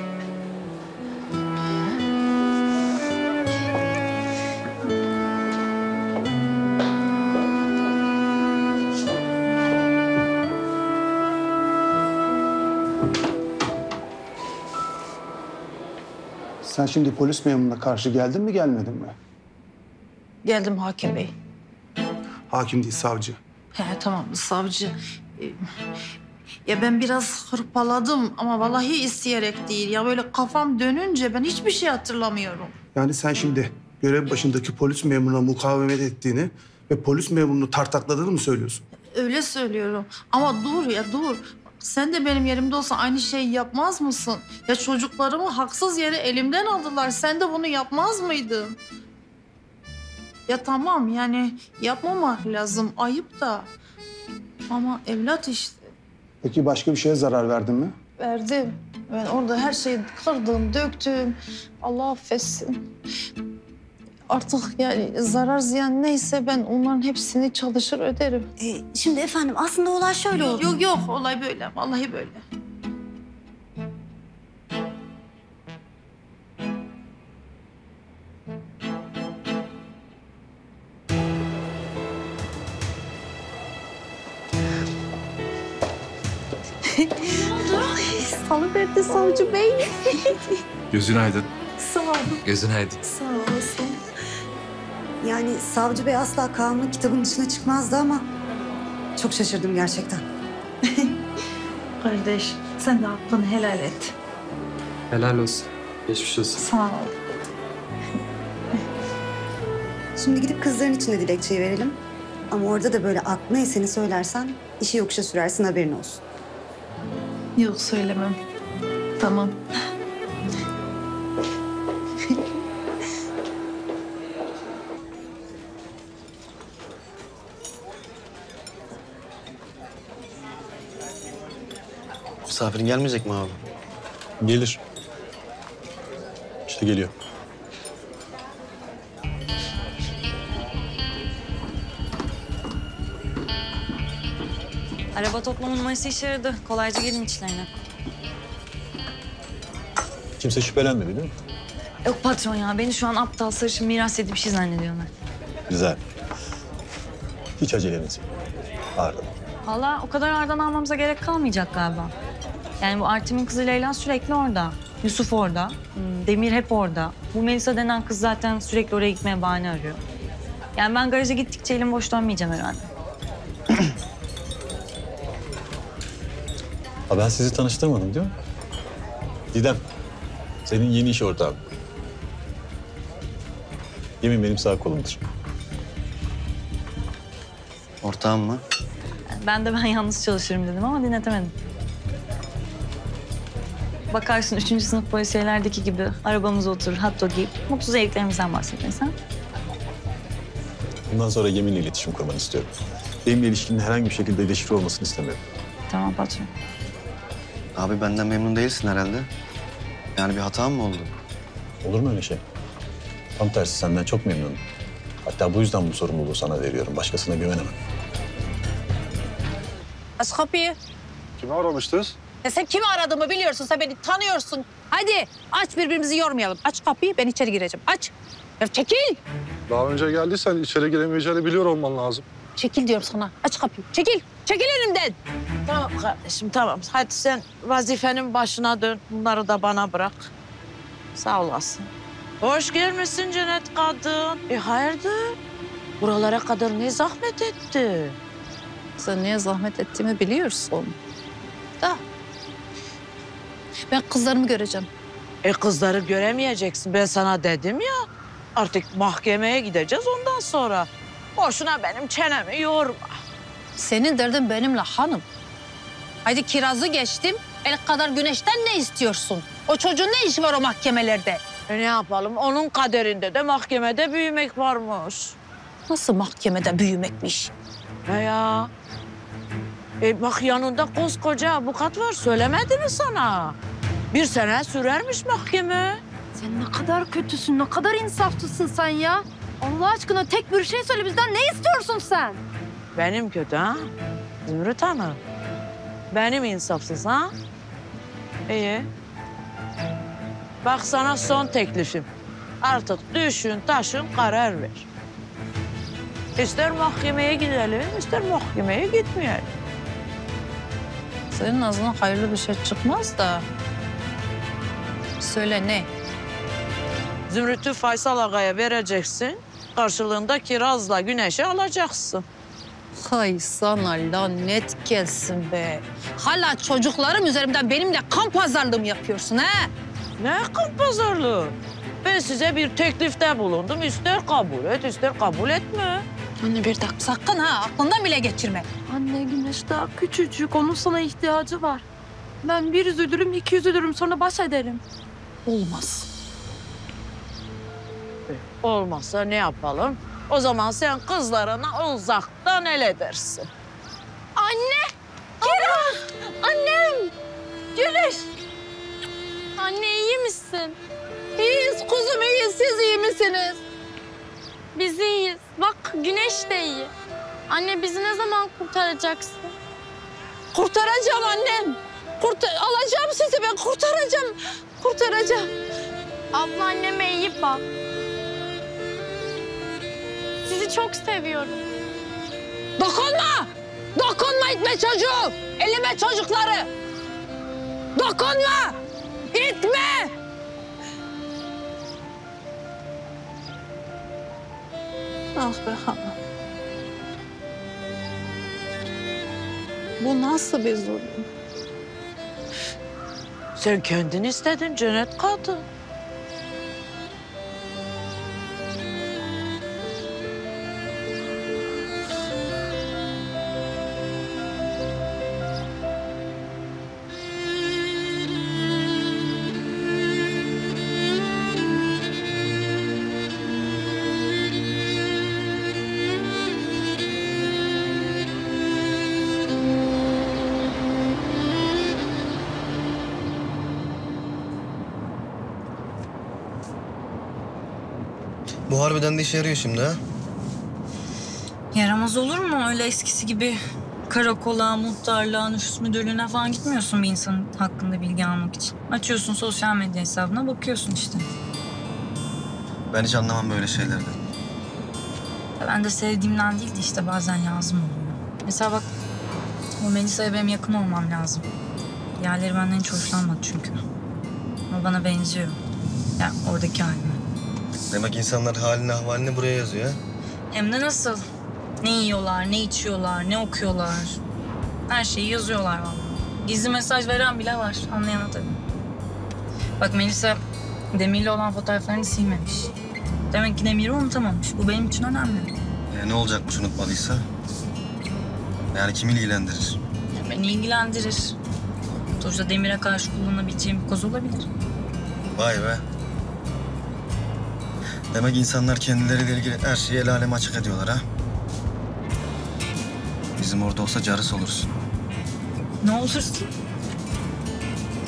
Sen şimdi polis memuruna karşı geldin mi, gelmedin mi? Geldim Hakim Bey. Hakim değil, savcı. He tamam, savcı. Ya ben biraz hırpaladım ama vallahi isteyerek değil. Ya böyle kafam dönünce ben hiçbir şey hatırlamıyorum. Yani sen şimdi görev başındaki polis memuruna mukavemet ettiğini ve polis memurunu tartakladığını mı söylüyorsun? Öyle söylüyorum. Ama dur ya dur. Sen de benim yerimde olsan aynı şeyi yapmaz mısın? Ya çocuklarımı haksız yere elimden aldılar. Sen de bunu yapmaz mıydın? Ya tamam yani yapmamak lazım. Ayıp da. Ama evlat işte. Peki başka bir şeye zarar verdin mi? Verdim. Ben orada her şeyi kırdım, döktüm. Allah affetsin. Artık yani zarar ziyan neyse ben onların hepsini çalışır öderim. Ee, şimdi efendim aslında olay şöyle oldu. Yok yok olay böyle vallahi böyle. Ne oldu? Salıverdi savcı bey. Gözün aydın. Sağ olun. Gözün aydın. Sağ olasın. Yani savcı bey asla kanunun kitabının dışına çıkmazdı ama çok şaşırdım gerçekten. Kardeş sen de hakkını helal et. Helal olsun. Geçmiş olsun. Sağ ol. Şimdi gidip kızların içinde dilekçeyi verelim. Ama orada da böyle aklına eseni söylersen işi yokuşa sürersin, haberin olsun. Yok, söylemem. Tamam. Misafirin gelmeyecek mi abi? Gelir. İşte geliyor. Araba toplama numarası işe yaradı. Kolayca gelin içlerine. Kimse şüphelenmedi değil mi? Yok patron ya. Beni şu an aptal sarışın miras edip bir şey zannediyorlar. Güzel. Hiç aceleniz yok. Ardan. Valla o kadar Ardan almamıza gerek kalmayacak galiba. Yani bu Artem'in kızı Leyla sürekli orada. Yusuf orada. Demir hep orada. Bu Melisa denen kız zaten sürekli oraya gitmeye bahane arıyor. Yani ben garaja gittikçe elim boş dönmeyeceğim herhalde. Ha, ben sizi tanıştırmadım değil mi? Didem, senin yeni iş ortağın. Yemin benim sağ kolumdur. Ortağım mı? Ben de ben yalnız çalışırım dedim ama dinletemedim. Bakarsın üçüncü sınıf polisiyelerdeki gibi arabamıza oturur, hot dog yiyip mutlu zevklerimizden bahsediyorsun sen. Bundan sonra Yemin'le iletişim kurmanı istiyorum. Benimle ilişkinin herhangi bir şekilde deşifre olmasını istemiyorum. Tamam patron. Abi benden memnun değilsin herhalde. Yani bir hatam mı oldu? Olur mu öyle şey? Tam tersi, senden çok memnunum. Hatta bu yüzden bu sorumluluğu sana veriyorum. Başkasına güvenemem. Aç kapıyı. Kimi aramıştınız? Ya sen kimi aradığımı biliyorsun. Sen beni tanıyorsun. Hadi aç, birbirimizi yormayalım. Aç kapıyı, ben içeri gireceğim. Aç. Ya çekil. Daha önce geldiysen içeri giremeyeceğini biliyor olman lazım. Çekil diyorum sana. Aç kapıyı. Çekil. Çekil önümden. Tamam kardeşim, tamam. Hadi sen vazifenin başına dön. Bunları da bana bırak. Sağ olasın. Hoş gelmişsin Cennet kadın. E hayırdır? Buralara kadar ne zahmet etti? Sen niye zahmet ettiğimi biliyorsun. Da. Ben kızlarımı göreceğim. E kızları göremeyeceksin. Ben sana dedim ya. Artık mahkemeye gideceğiz ondan sonra. Boşuna benim çenemi yorma. Senin derdin benimle hanım. Haydi Kiraz'ı geçtim. El kadar Güneş'ten ne istiyorsun? O çocuğun ne işi var o mahkemelerde? E ne yapalım? Onun kaderinde de mahkemede büyümek varmış. Nasıl mahkemede büyümekmiş? Ne ya? E bak yanında koskoca avukat var. Söylemedi mi sana? Bir sene sürermiş mahkeme. Sen ne kadar kötüsün, ne kadar insafsızsın sen ya. Allah aşkına tek bir şey söyle, bizden ne istiyorsun sen? Benim kötü ha? Zümrüt Hanım. Benim insafsız ha? İyi. Bak sana son teklifim. Artık düşün taşın karar ver. İster mahkemeye gidelim, ister mahkemeye gitmeyelim. Senin ağzından hayırlı bir şey çıkmaz da. Söyle ne? Zümrüt'ü Faysal Aga'ya vereceksin. Karşılığında Kiraz'la Güneş'i alacaksın. Hay sana lanet gelsin be. Hala çocuklarım üzerimden benimle kan pazarlığı mı yapıyorsun ha? Ne kan pazarlığı? Ben size bir teklifte bulundum. İster kabul et, ister kabul etme. Anne bir dakika. Sakın ha, aklından bile geçirme. Anne Güneş daha küçücük, onun sana ihtiyacı var. Ben bir üzülürüm, iki üzülürüm sonra baş ederim. Olmaz. Olmazsa ne yapalım? O zaman sen kızlarına uzaktan el edersin. Anne! Kiraz! Annem! Güneş! Anne iyi misin? İyiyiz kuzum, iyiyiz. Siz iyi misiniz? Biz iyiyiz. Bak Güneş de iyi. Anne bizi ne zaman kurtaracaksın? Kurtaracağım annem. Kurtar alacağım sizi ben. Kurtaracağım. Kurtaracağım. Abla anneme iyi bak. Sizi çok seviyorum. Dokunma! Dokunma itme çocuğu! Elime çocukları! Dokunma! İtme! Ah be hanım. Bu nasıl bir zulüm? Sen kendin istedin Cennet kadın. Bu harbiden de işe yarıyor şimdi ha? Yaramaz olur mu? Öyle eskisi gibi karakola, muhtarlığa, nüfus müdürlüğüne falan gitmiyorsun bir insanın hakkında bilgi almak için. Açıyorsun sosyal medya hesabına, bakıyorsun işte. Ben hiç anlamam böyle şeylerden. Ben de sevdiğimden değildi işte, bazen lazım oluyor. Mesela bak, o Melisa'ya benim yakın olmam lazım. Diğerleri benden hiç hoşlanmadı çünkü. Ama bana benziyor. Yani oradaki halime. Demek insanlar halini ahvalini buraya yazıyor ha? Hem de nasıl? Ne yiyorlar, ne içiyorlar, ne okuyorlar. Her şeyi yazıyorlar vallahi. Gizli mesaj veren bile var. Anlayana tabii. Bak Melisa Demir'le olan fotoğraflarını silmemiş. Demek ki Demir'i unutamamış. Bu benim için önemli. Ee, ne olacakmış unutmadıysa? Yani kim ilgilendirir? Ya beni ilgilendirir. Sonuçta Demir'e karşı kullanabileceğim bir koz olabilir. Vay be. Demek insanlar kendileriyle ilgili her şeyi el aleme açık ediyorlar ha? Bizim orada olsa carıs olursun. Ne olursun?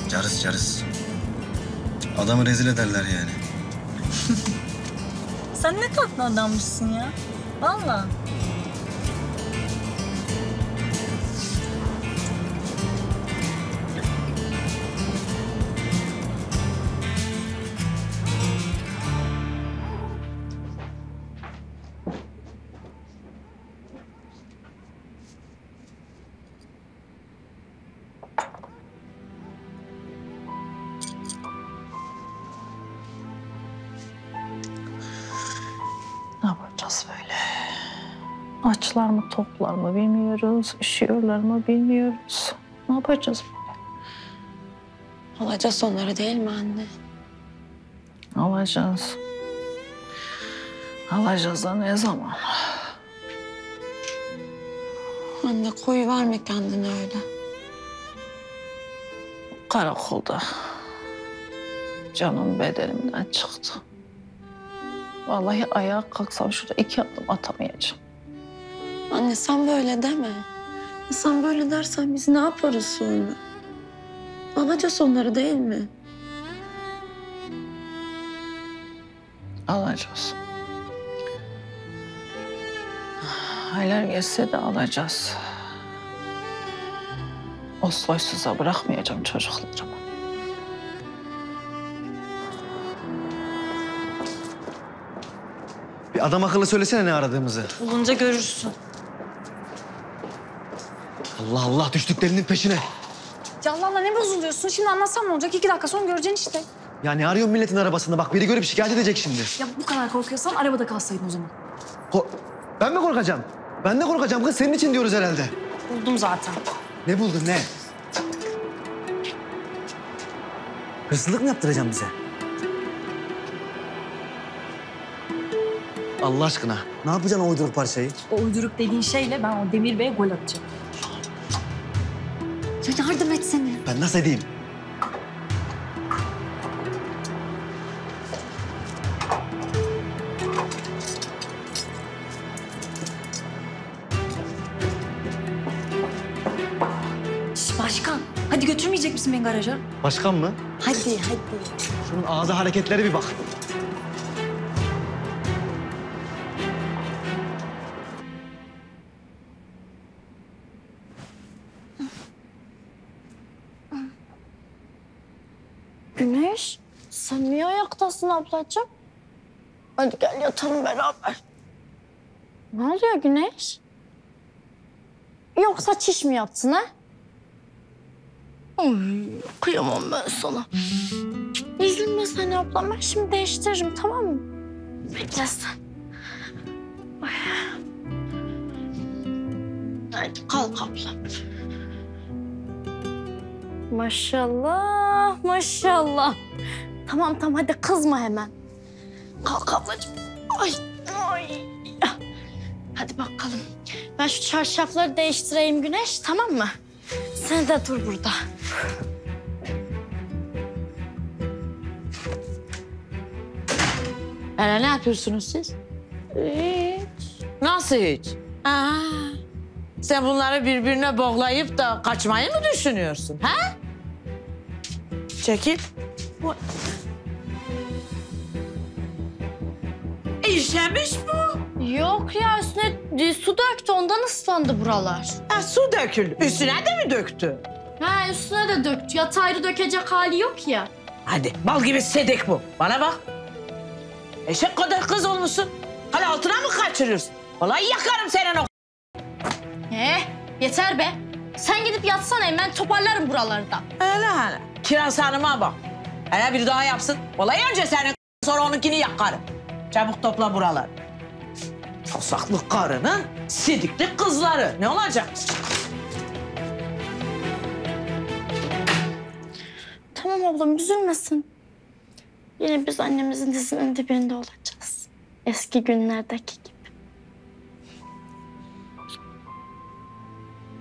Carıs carıs. Adamı rezil ederler yani. Sen ne tatlı adammışsın ya. Vallahi. Açlar mı, toplar mı bilmiyoruz, üşüyorlar mı bilmiyoruz. Ne yapacağız böyle? Alacağız onları değil mi anne? Alacağız. Alacağız da ne zaman? Anne koyuverme kendini öyle. Karakolda canım bedenimden çıktı. Vallahi ayağa kalksam şurada iki adım atamayacağım. Anne sen böyle deme. Sen böyle dersen biz ne yaparız sonra? Alacağız onları değil mi? Alacağız. Aylar geçse de alacağız. O soysuza bırakmayacağım çocuklarımı. Bir adam akıllı söylesene ne aradığımızı. Bulunca görürsün. Allah Allah, düştüklerinin peşine. Ya Allah Allah, ne bozuluyorsun? Şimdi anlatsam ne olacak? İki dakika sonra göreceksin işte. Ya ne arıyorsun milletin arabasında? Bak biri görüp şikayet edecek şimdi. Ya bu kadar korkuyorsan arabada kalsaydın o zaman. Ko ben mi korkacağım? Ben de korkacağım kız. Senin için diyoruz herhalde. Buldum zaten. Ne buldun ne? Hırsızlık mı yaptıracaksın bize? Allah aşkına. Ne yapacaksın o uyduruk parçayı? O uyduruk dediğin şeyle ben o Demir Bey'e gol atacağım. Ya yardım etsene. Ben nasıl edeyim? Şş, başkan, hadi götürmeyecek misin beni garaja? Başkan mı? Hadi, hadi. Şunun ağzı hareketleri bir bak. Güneş, sen niye ayaktasın ablacığım? Hadi gel yatalım beraber. Ne oluyor Güneş? Yoksa çiş mi yaptın ha? Ay, kıyamam ben sana. Üzülme sen ablam, ben şimdi değiştiririm tamam mı? Bekle sen. Ay. Hadi kalk ablam. Maşallah, maşallah. Tamam tamam, hadi kızma hemen. Kalk ablacığım. Ay, ay. Hadi bakalım. Ben şu çarşafları değiştireyim Güneş, tamam mı? Sen de dur burada. Ela, ne yapıyorsunuz siz? Hiç. Nasıl hiç? Aa, sen bunları birbirine bağlayıp da kaçmayı mı düşünüyorsun, ha? Çekil. İşlemiş bu. Yok ya, üstüne su döktü, ondan ıslandı buralar. Ha, su döküldü. Üstüne de mi döktü? Ha, üstüne de döktü. Yatayrı dökecek hali yok ya. Hadi bal gibi sedek bu. Bana bak. Eşek kadar kız olmuşsun. Hadi altına mı kaçırırsın? Vallahi yakarım senin o... Eh, yeter be. Sen gidip yatsana, ben toparlarım buraları da. Öyle hala. Kiraz Hanım'a bak. Hele bir daha yapsın. Vallahi önce senin sonra onunkini yakarım. Çabuk topla buraları. Tosaklı karının sidikli kızları. Ne olacak? Tamam ablam, üzülmesin. Yine biz annemizin dizinin dibinde olacağız. Eski günlerdeki gibi.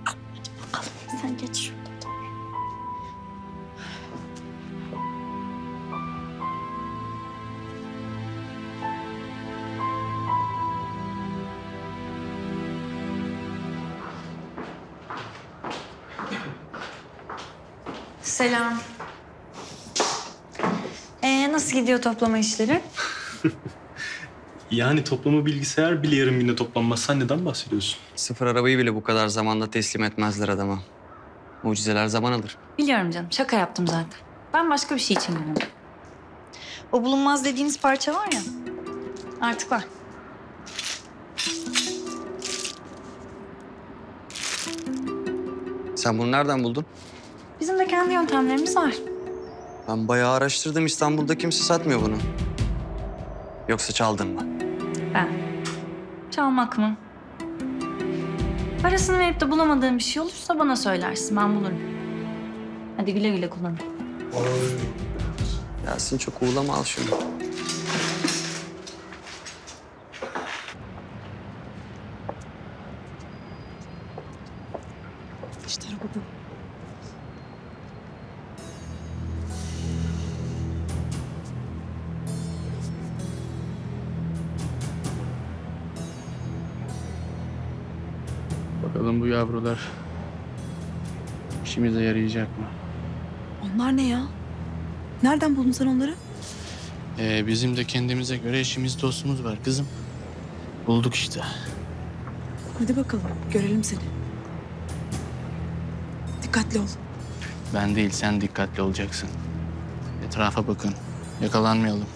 Hadi bakalım, sen geç şurada. Selam. Ee, nasıl gidiyor toplama işleri? Yani toplama bilgisayar bile yarım günde toplanmaz. Sen neden bahsediyorsun? Sıfır arabayı bile bu kadar zamanda teslim etmezler adama. Mucizeler zaman alır. Biliyorum canım, şaka yaptım zaten. Ben başka bir şey için geldim. O bulunmaz dediğiniz parça var ya, artık var. Sen bunu nereden buldun? Bizim de kendi yöntemlerimiz var. Ben bayağı araştırdım. İstanbul'da kimse satmıyor bunu. Yoksa çaldın mı? Ben. Çalmak mı? Parasını verip de bulamadığım bir şey olursa bana söylersin. Ben bulurum. Hadi güle güle kullanın. Yasin çok uğulama, al şunu. İşte araba bu. Bakalım bu yavrular işimize yarayacak mı? Onlar ne ya? Nereden buldun sen onları? Ee, bizim de kendimize göre eşimiz, dostumuz var kızım. Bulduk işte. Hadi bakalım, görelim seni. Dikkatli ol. Ben değil, sen dikkatli olacaksın. Etrafa bakın, yakalanmayalım.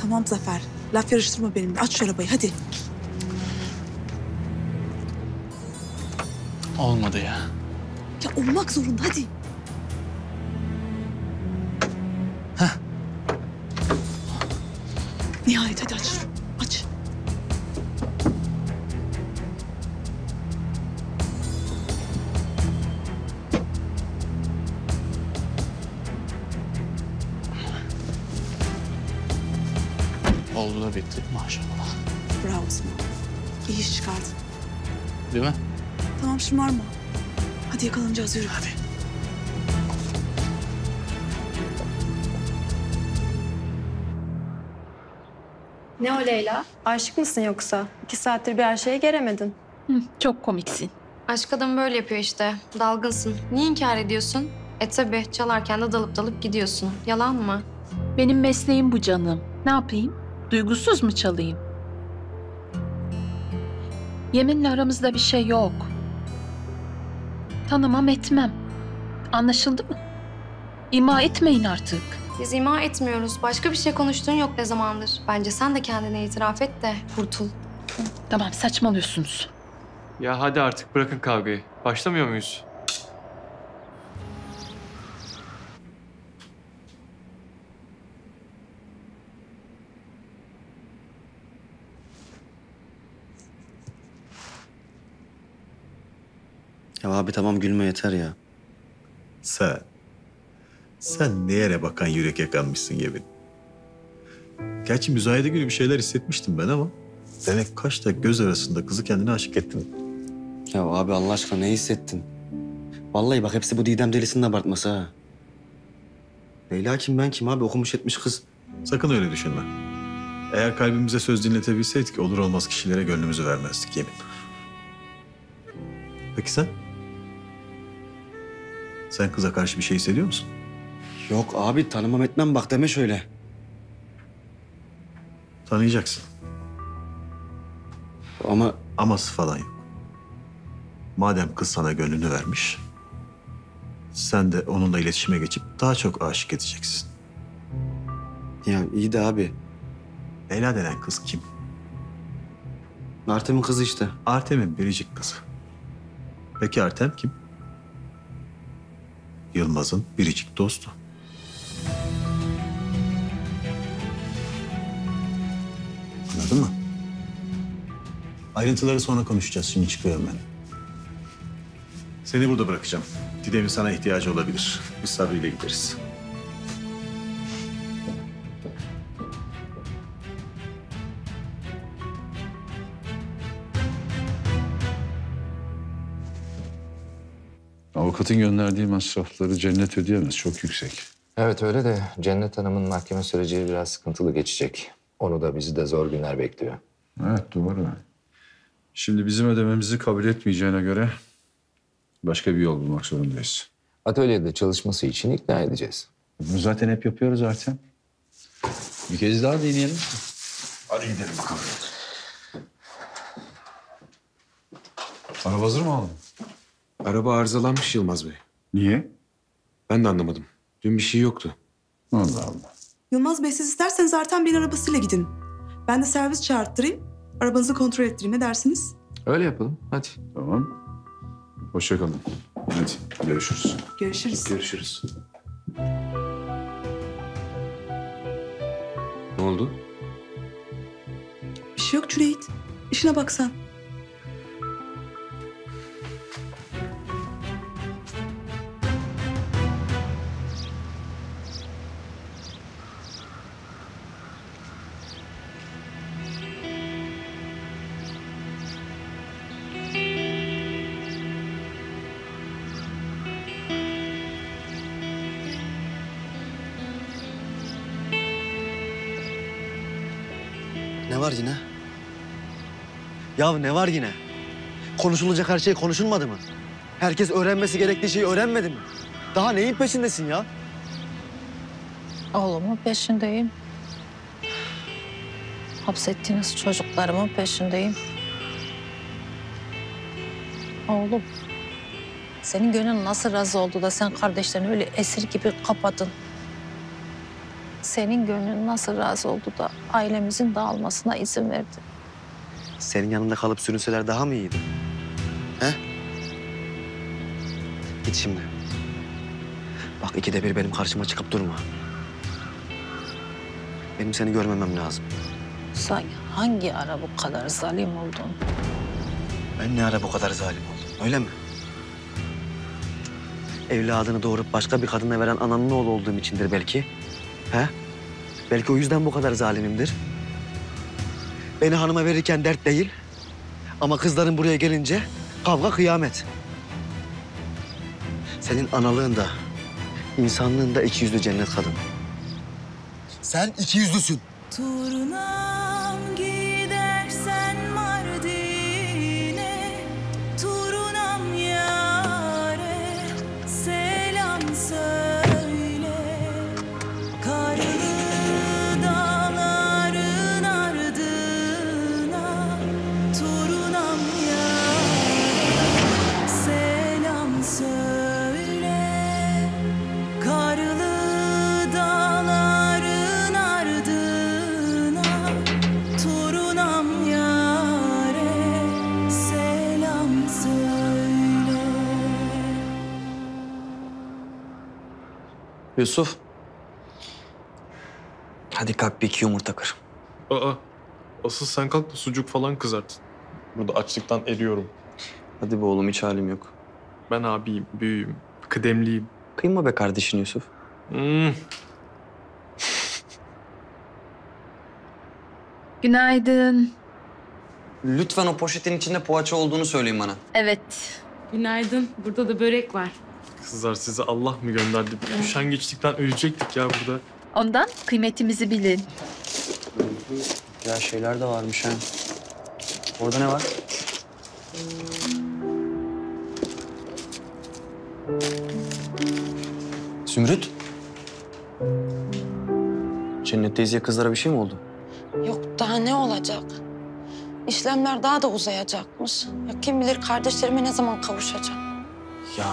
Tamam Zafer, laf yarıştırma benimle. Aç şu arabayı, hadi. Olmadı ya. Ya olmak zorunda, hadi. Heh. Nihayet, hadi aç. Aç. Oldu da bitti maşallah. Bravo Osman. İyi iş çıkardın. Değil mi? Tamam, şımarma. Hadi yakalanacağız, yürü. Hadi. Ne o Leyla? Aşık mısın yoksa? İki saattir bir her şeye gelemedin. Hı, çok komiksin. Aşk adam böyle yapıyor işte. Dalgınsın. Niye inkar ediyorsun? E tabii, çalarken de dalıp dalıp gidiyorsun. Yalan mı? Benim mesleğim bu canım. Ne yapayım? Duygusuz mu çalayım? Yeminle aramızda bir şey yok. Tanımam etmem. Anlaşıldı mı? İma etmeyin artık. Biz ima etmiyoruz. Başka bir şey konuştuğun yok ne zamandır. Bence sen de kendine itiraf et de kurtul. Tamam, saçmalıyorsunuz. Ya hadi artık bırakın kavgayı. Başlamıyor muyuz? Ya abi tamam, gülme yeter ya. Sen, sen ne yere bakan yürek yakanmışsın Yemin. Gerçi müzayede günü bir şeyler hissetmiştim ben ama... demek kaç da göz arasında kızı kendine aşık ettin. Ya abi Allah aşkına ne hissettin? Vallahi bak hepsi bu Didem delisinin abartması ha. Leyla kim, ben kim abi, okumuş etmiş kız. Sakın öyle düşünme. Eğer kalbimize söz dinletebilseydik olur olmaz kişilere gönlümüzü vermezdik Yemin. Peki sen? Sen kıza karşı bir şey hissediyor musun? Yok abi, tanımam etmem, bak deme şöyle. Tanıyacaksın. Ama... Aması falan yok. Madem kız sana gönlünü vermiş, sen de onunla iletişime geçip daha çok aşık edeceksin. Ya iyi de abi. Leyla denen kız kim? Artem'in kızı işte. Artem'in biricik kızı. Peki Artem kim? Yılmaz'ın biricik dostu. Anladın mı? Ayrıntıları sonra konuşacağız. Şimdi çıkıyorum ben. Seni burada bırakacağım. Didem'in sana ihtiyacı olabilir. Biz Sabri ile gideriz. Avukatın gönderdiği masrafları Cennet ödeyemez. Çok yüksek. Evet öyle de Cennet Hanım'ın mahkeme süreci biraz sıkıntılı geçecek. Onu da bizi de zor günler bekliyor. Evet doğru. Şimdi bizim ödememizi kabul etmeyeceğine göre başka bir yol bulmak zorundayız. Atölyede çalışması için ikna edeceğiz. Bunu zaten hep yapıyoruz Artem. Bir kez daha deneyelim. Hadi gidelim bakalım. Araba hazır mı oğlum? Araba arızalanmış Yılmaz Bey. Niye? Ben de anlamadım. Dün bir şey yoktu. Allah Allah. Yılmaz Bey siz isterseniz Artem Bey'in arabasıyla gidin. Ben de servis çağırttırayım. Arabanızı kontrol ettireyim. Ne dersiniz? Öyle yapalım. Hadi. Tamam. Hoşça kalın. Hadi görüşürüz. Görüşürüz. Görüşürüz. Ne oldu? Bir şey yok Cüneyt. İşine baksan. Ne var yine? Ya ne var yine? Konuşulacak her şey konuşulmadı mı? Herkes öğrenmesi gerektiği şeyi öğrenmedi mi? Daha neyin peşindesin ya? Oğlumun peşindeyim. Hapsettiğiniz çocuklarımın peşindeyim. Oğlum, senin gönlün nasıl razı oldu da sen kardeşlerini öyle esir gibi kapadın? Senin gönlün nasıl razı oldu da ailemizin dağılmasına izin verdi? Senin yanında kalıp sürünseler daha mı iyiydi? He? Git şimdi. Bak ikide bir benim karşıma çıkıp durma. Benim seni görmemem lazım. Sen hangi ara bu kadar zalim oldun? Ben ne ara bu kadar zalim oldum, öyle mi? Evladını doğurup başka bir kadına veren ananın oğlu olduğum içindir belki. He? Belki o yüzden bu kadar zalimimdir. Beni hanıma verirken dert değil. Ama kızların buraya gelince kavga kıyamet. Senin analığın da, insanlığın da iki yüzlü cennet kadın. Sen iki yüzlüsün. Turunam gidersen Mardin'e, turunam yâre selam söyle. Yusuf, hadi kalk bir iki yumurta kır. Aa, asıl sen kalk da sucuk falan kızart. Burada açlıktan eriyorum. Hadi be oğlum, hiç halim yok. Ben abiyim, büyüğüm, kıdemliyim. Kıyma be kardeşin Yusuf. Hmm. Günaydın. Lütfen o poşetin içinde poğaça olduğunu söyleyin bana. Evet. Günaydın, burada da börek var. Kızlar size Allah mı gönderdi? Üşengeçlikten ölecektik ya burada. Ondan kıymetimizi bilin. Ya şeyler de varmış ha. Orada ne var? Zümrüt. Cennet teyzeye kızlara bir şey mi oldu? Yok daha ne olacak? işlemler daha da uzayacakmış. Ya kim bilir kardeşlerime ne zaman kavuşacağım. Ya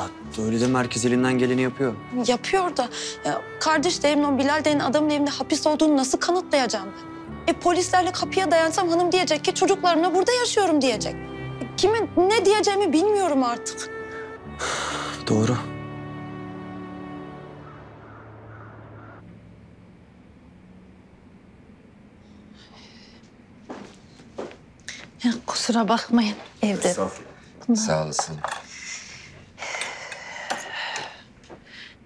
öyle de merkez elinden geleni yapıyor. Yapıyor da ya kardeş deyimin o Bilal denen adamın evinde hapis olduğunu nasıl kanıtlayacağım ben? E polislerle kapıya dayansam hanım diyecek ki çocuklarımla burada yaşıyorum diyecek. E, kime ne diyeceğimi bilmiyorum artık. Doğru. Ya, kusura bakmayın evde. Sağ olasın.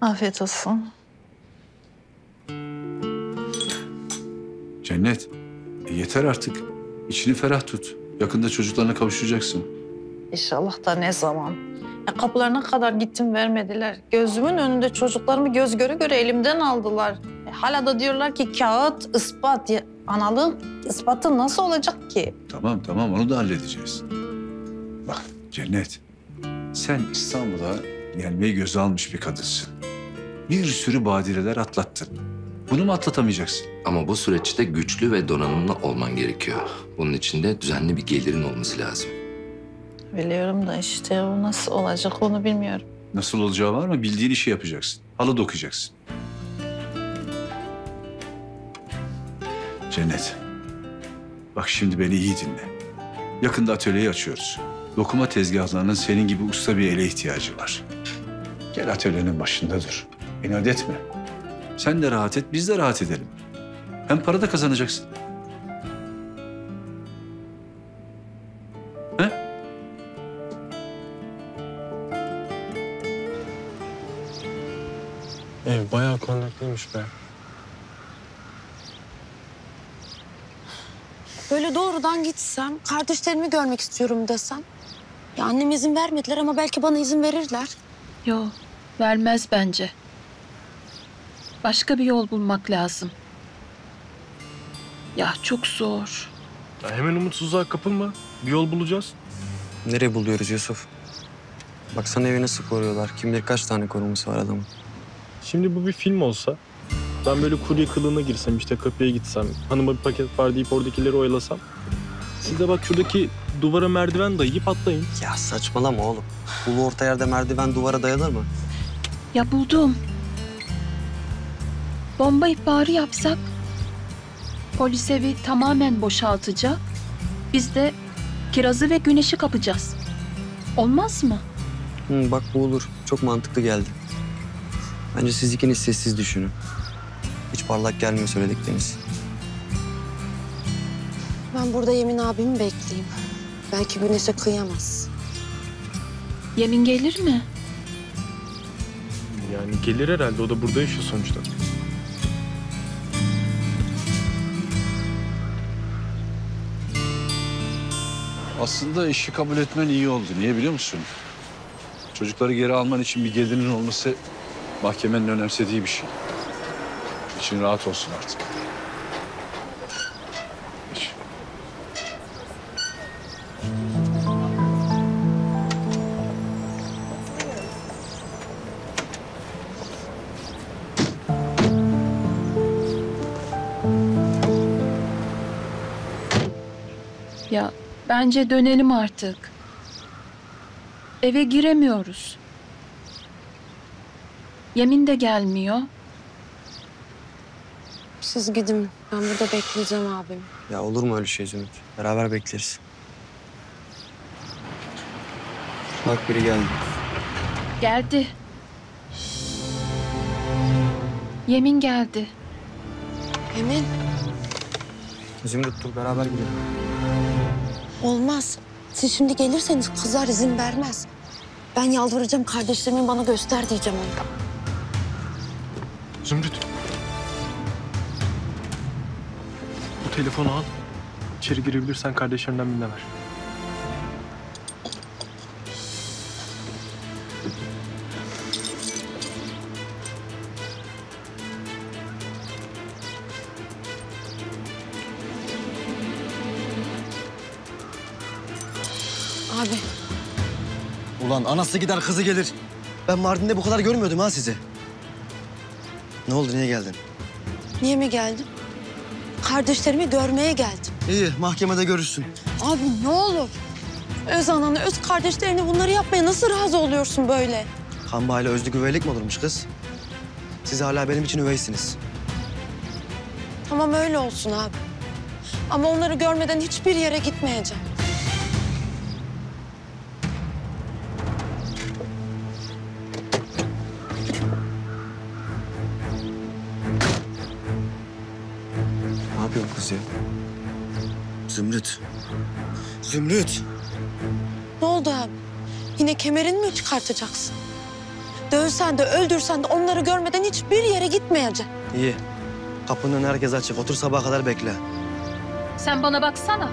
Afiyet olsun. Cennet, e yeter artık. İçini ferah tut. Yakında çocuklarına kavuşacaksın. İnşallah da ne zaman. Ya kapılarına kadar gittim vermediler. Gözümün önünde çocuklarımı göz göre göre elimden aldılar. E hala da diyorlar ki kağıt, ispat. Ya, analığın ispatı nasıl olacak ki? Tamam tamam onu da halledeceğiz. Bak Cennet, sen İstanbul'a gelmeyi göze almış bir kadınsın. Bir sürü badireler atlattın. Bunu mu atlatamayacaksın? Ama bu süreçte güçlü ve donanımlı olman gerekiyor. Bunun için de düzenli bir gelirin olması lazım. Biliyorum da işte o nasıl olacak onu bilmiyorum. Nasıl olacağı var mı? Bildiğin işi yapacaksın. Halı dokuyacaksın. Cennet, bak şimdi beni iyi dinle. Yakında atölyeyi açıyoruz. Dokuma tezgahlarının senin gibi usta bir ele ihtiyacı var. Gel atölyenin başında dur. İnat etme. Sen de rahat et, biz de rahat edelim. Hem para da kazanacaksın. He? Ev bayağı konaklıymış be. Böyle doğrudan gitsem, kardeşlerimi görmek istiyorum desem. Ya annem izin vermediler ama belki bana izin verirler. Yok, vermez bence. Başka bir yol bulmak lazım. Ya çok zor. Ya hemen umutsuzluğa kapılma. Bir yol bulacağız. Nereye buluyoruz Yusuf? Baksana evi nasıl koruyorlar. Kim bilir kaç tane koruması var adamın. Şimdi bu bir film olsa, ben böyle kurye kılığına girsem, işte kapıya gitsem, hanıma bir paket var deyip oradakileri oyalasam. Siz de bak şuradaki duvara merdiven dayayıp atlayın. Ya saçmalama oğlum. Ulu orta yerde merdiven duvara dayanır mı? Ya buldum. Bomba ihbarı yapsak, polis evi tamamen boşaltacak. Biz de Kiraz'ı ve Güneş'i kapacağız. Olmaz mı? Hı, bak bu olur. Çok mantıklı geldi. Bence siz ikiniz sessiz düşünün. Hiç parlak gelmiyor söyledikleriniz. Ben burada Yemin abimi bekleyeyim. Belki Güneş'e kıyamaz. Yemin gelir mi? Yani gelir herhalde. O da burada yaşıyor sonuçta. Aslında işi kabul etmen iyi oldu. Niye biliyor musun? Çocukları geri alman için bir gelinin olması mahkemenin önemsediği bir şey. İçin rahat olsun artık. Geç. Ya bence dönelim artık. Eve giremiyoruz. Yemin de gelmiyor. Siz gidin. Ben burada bekleyeceğim abim. Ya olur mu öyle şey Zümrüt? Beraber bekleriz. Bak biri geldi. Geldi. Yemin geldi. Yemin. Zümrüt dur beraber gidelim. Olmaz. Siz şimdi gelirseniz kızlar izin vermez. Ben yalvaracağım kardeşlerimin bana göster diyeceğim ondan. Zümrüt. Telefonu al. İçeri girebilirsen kardeşlerinden birine ver. Abi. Ulan anası gider kızı gelir. Ben Mardin'de bu kadar görmüyordum ha sizi. Ne oldu niye geldin? Niye mi geldim? Kardeşlerimi görmeye geldim. İyi, mahkemede görürsün. Abi ne olur. Öz ananı, öz kardeşlerini bunları yapmaya nasıl razı oluyorsun böyle? Hamba ile özlü güveylik mi olurmuş kız? Siz hala benim için üveysiniz. Tamam öyle olsun abi. Ama onları görmeden hiçbir yere gitmeyeceğim. Ne yapıyor bu kız ya? Zümrüt. Zümrüt. Ne oldu abi? Yine kemerini mi çıkartacaksın? Dövsen de öldürsen de onları görmeden hiçbir yere gitmeyeceğim. İyi. Kapının önü herkes açık. Otur sabaha kadar bekle. Sen bana baksana.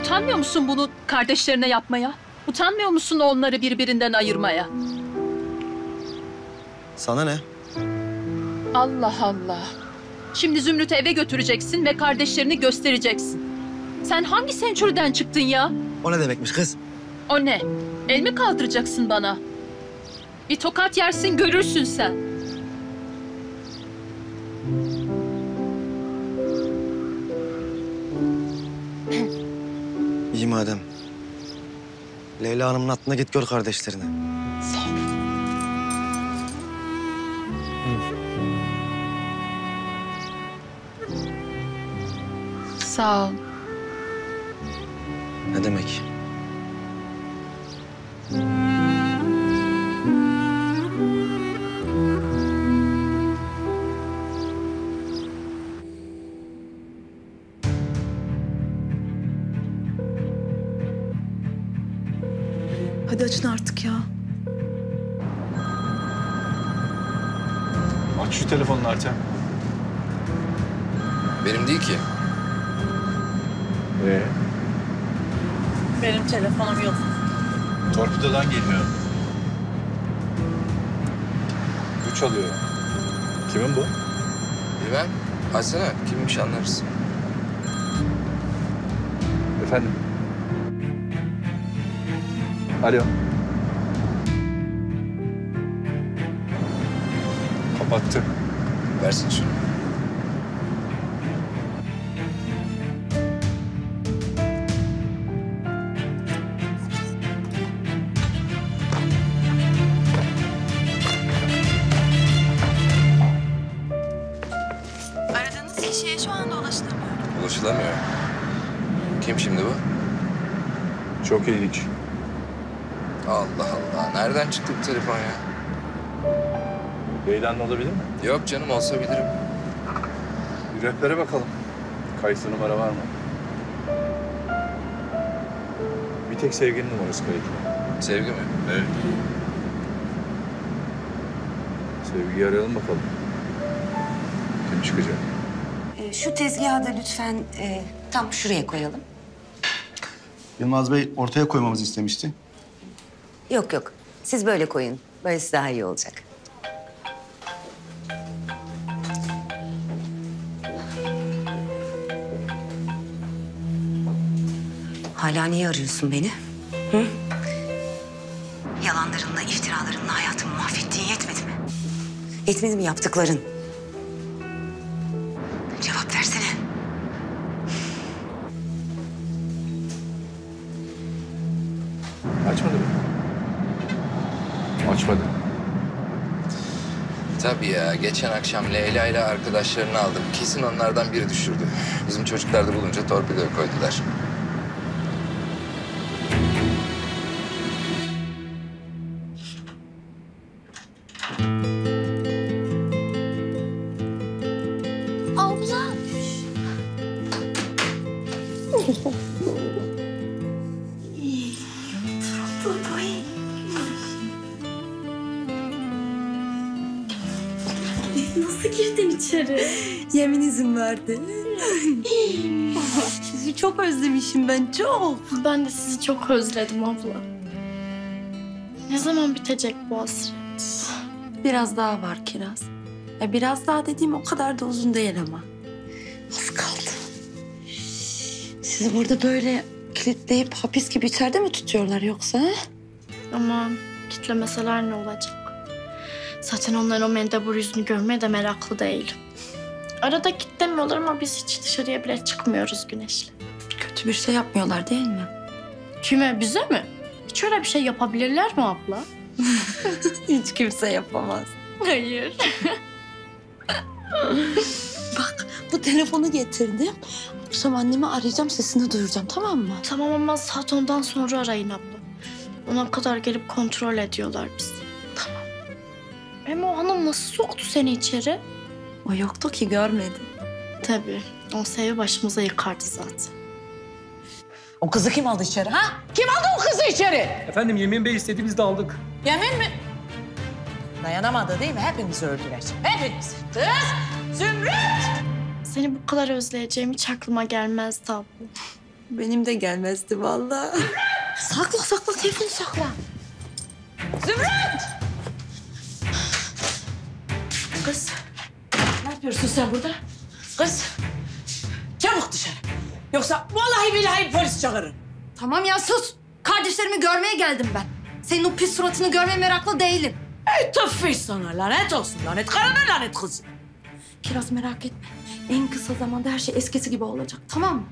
Utanmıyor musun bunu kardeşlerine yapmaya? Utanmıyor musun onları birbirinden ayırmaya? Sana ne? Allah Allah. Şimdi Zümrüt'ü eve götüreceksin ve kardeşlerini göstereceksin. Sen hangi sençürden çıktın ya? O ne demekmiş kız? O ne? El mi kaldıracaksın bana? Bir tokat yersin görürsün sen. İyi madem. Leyla Hanım'ın hattına git gör kardeşlerini. Sağ ol. Sağ ol. Ne demek? Hadi açın artık ya. Aç şu telefonunu Artem. Benim değil ki. Ee? Benim telefonum yok. Torpidodan geliyor. Bu çalıyor. Kimin bu? Bilmem. Açsana. Kimmiş anlarız. Efendim? Alo. Kapattı. Versin şunu. Aradığınız kişiye şu anda ulaşılamıyor. Ulaşılamıyor. Kim şimdi bu? Çok ilginç. Allah Allah. Nereden çıktı bu telefon ya? Leyla'nın olabilir mi? Yok canım, olsa bilirim. Yüreklere bakalım. Kayıtlı numara var mı? Bir tek Sevgi'nin numarası kayıtlı. Sevgi mi? Evet. Sevgi'yi arayalım bakalım. Kim çıkacak? Ee, şu tezgahı da lütfen e, tam şuraya koyalım. Yılmaz Bey ortaya koymamızı istemişti. Yok yok. Siz böyle koyun. Böylesi daha iyi olacak. Hala niye arıyorsun beni? Hı? Yalanlarınla, iftiralarınla hayatımı mahvettiğin yetmedi mi? Yetmedi mi yaptıkların? Cevap versene. Açmadı mı? Açmadı. Tabii ya. Geçen akşam Leyla ile arkadaşlarını aldım. Kesin onlardan biri düşürdü. Bizim çocuklar da bulunca torpidoya koydular. Abla. Nasıl girdin içeri? Yemin izin verdi. Sizi çok özlemişim ben, çok. Ben de sizi çok özledim abla. Ne zaman bitecek bu hasret? Biraz daha var Kiraz. Ya biraz daha dediğim o kadar da uzun değil ama. Az kaldı. Sizi burada böyle kilitleyip hapis gibi içeride mi tutuyorlar yoksa? Aman kitlemeseler ne olacak? Zaten onların o mendebur yüzünü görmeye de meraklı değilim. Arada kitlemiyorlar ama biz hiç dışarıya bile çıkmıyoruz Güneş'le. Kötü. kötü bir şey yapmıyorlar değil mi? Kime? Bize mi? Hiç öyle bir şey yapabilirler mi abla? Hiç kimse yapamaz. Hayır. Bak bu telefonu getirdim. Akşam annemi arayacağım, sesini duyuracağım, tamam mı? Tamam ama saat ondan sonra arayın abla. Ona kadar gelip kontrol ediyorlar bizi. Tamam. Ama o hanım nasıl soktu seni içeri? O yoktu ki, görmedim. Tabii. O sevi başımıza yıkardı zaten. O kızı kim aldı içeri ha? Kim aldı o kızı içeri? Efendim Yemin Bey istedi, biz de aldık. Yemin mi? Dayanamadı değil mi? Hepimizi öldüler. Hepimiz. Kız! Zümrüt! Seni bu kadar özleyeceğim hiç aklıma gelmezdi abla. Benim de gelmezdi vallahi. Sakla sakla, telefonu sakla. Zümrüt! Kız, ne yapıyorsun sen burada? Kız, çabuk dışarı. Yoksa vallahi billahi polis çağırır. Tamam ya sus. Kardeşlerimi görmeye geldim ben. Senin o pis suratını görmeye meraklı değilim. Ey tüfeş sana, lanet olsun. Lanet karına lanet kız. Kiraz merak etme. En kısa zamanda her şey eskisi gibi olacak, tamam mı?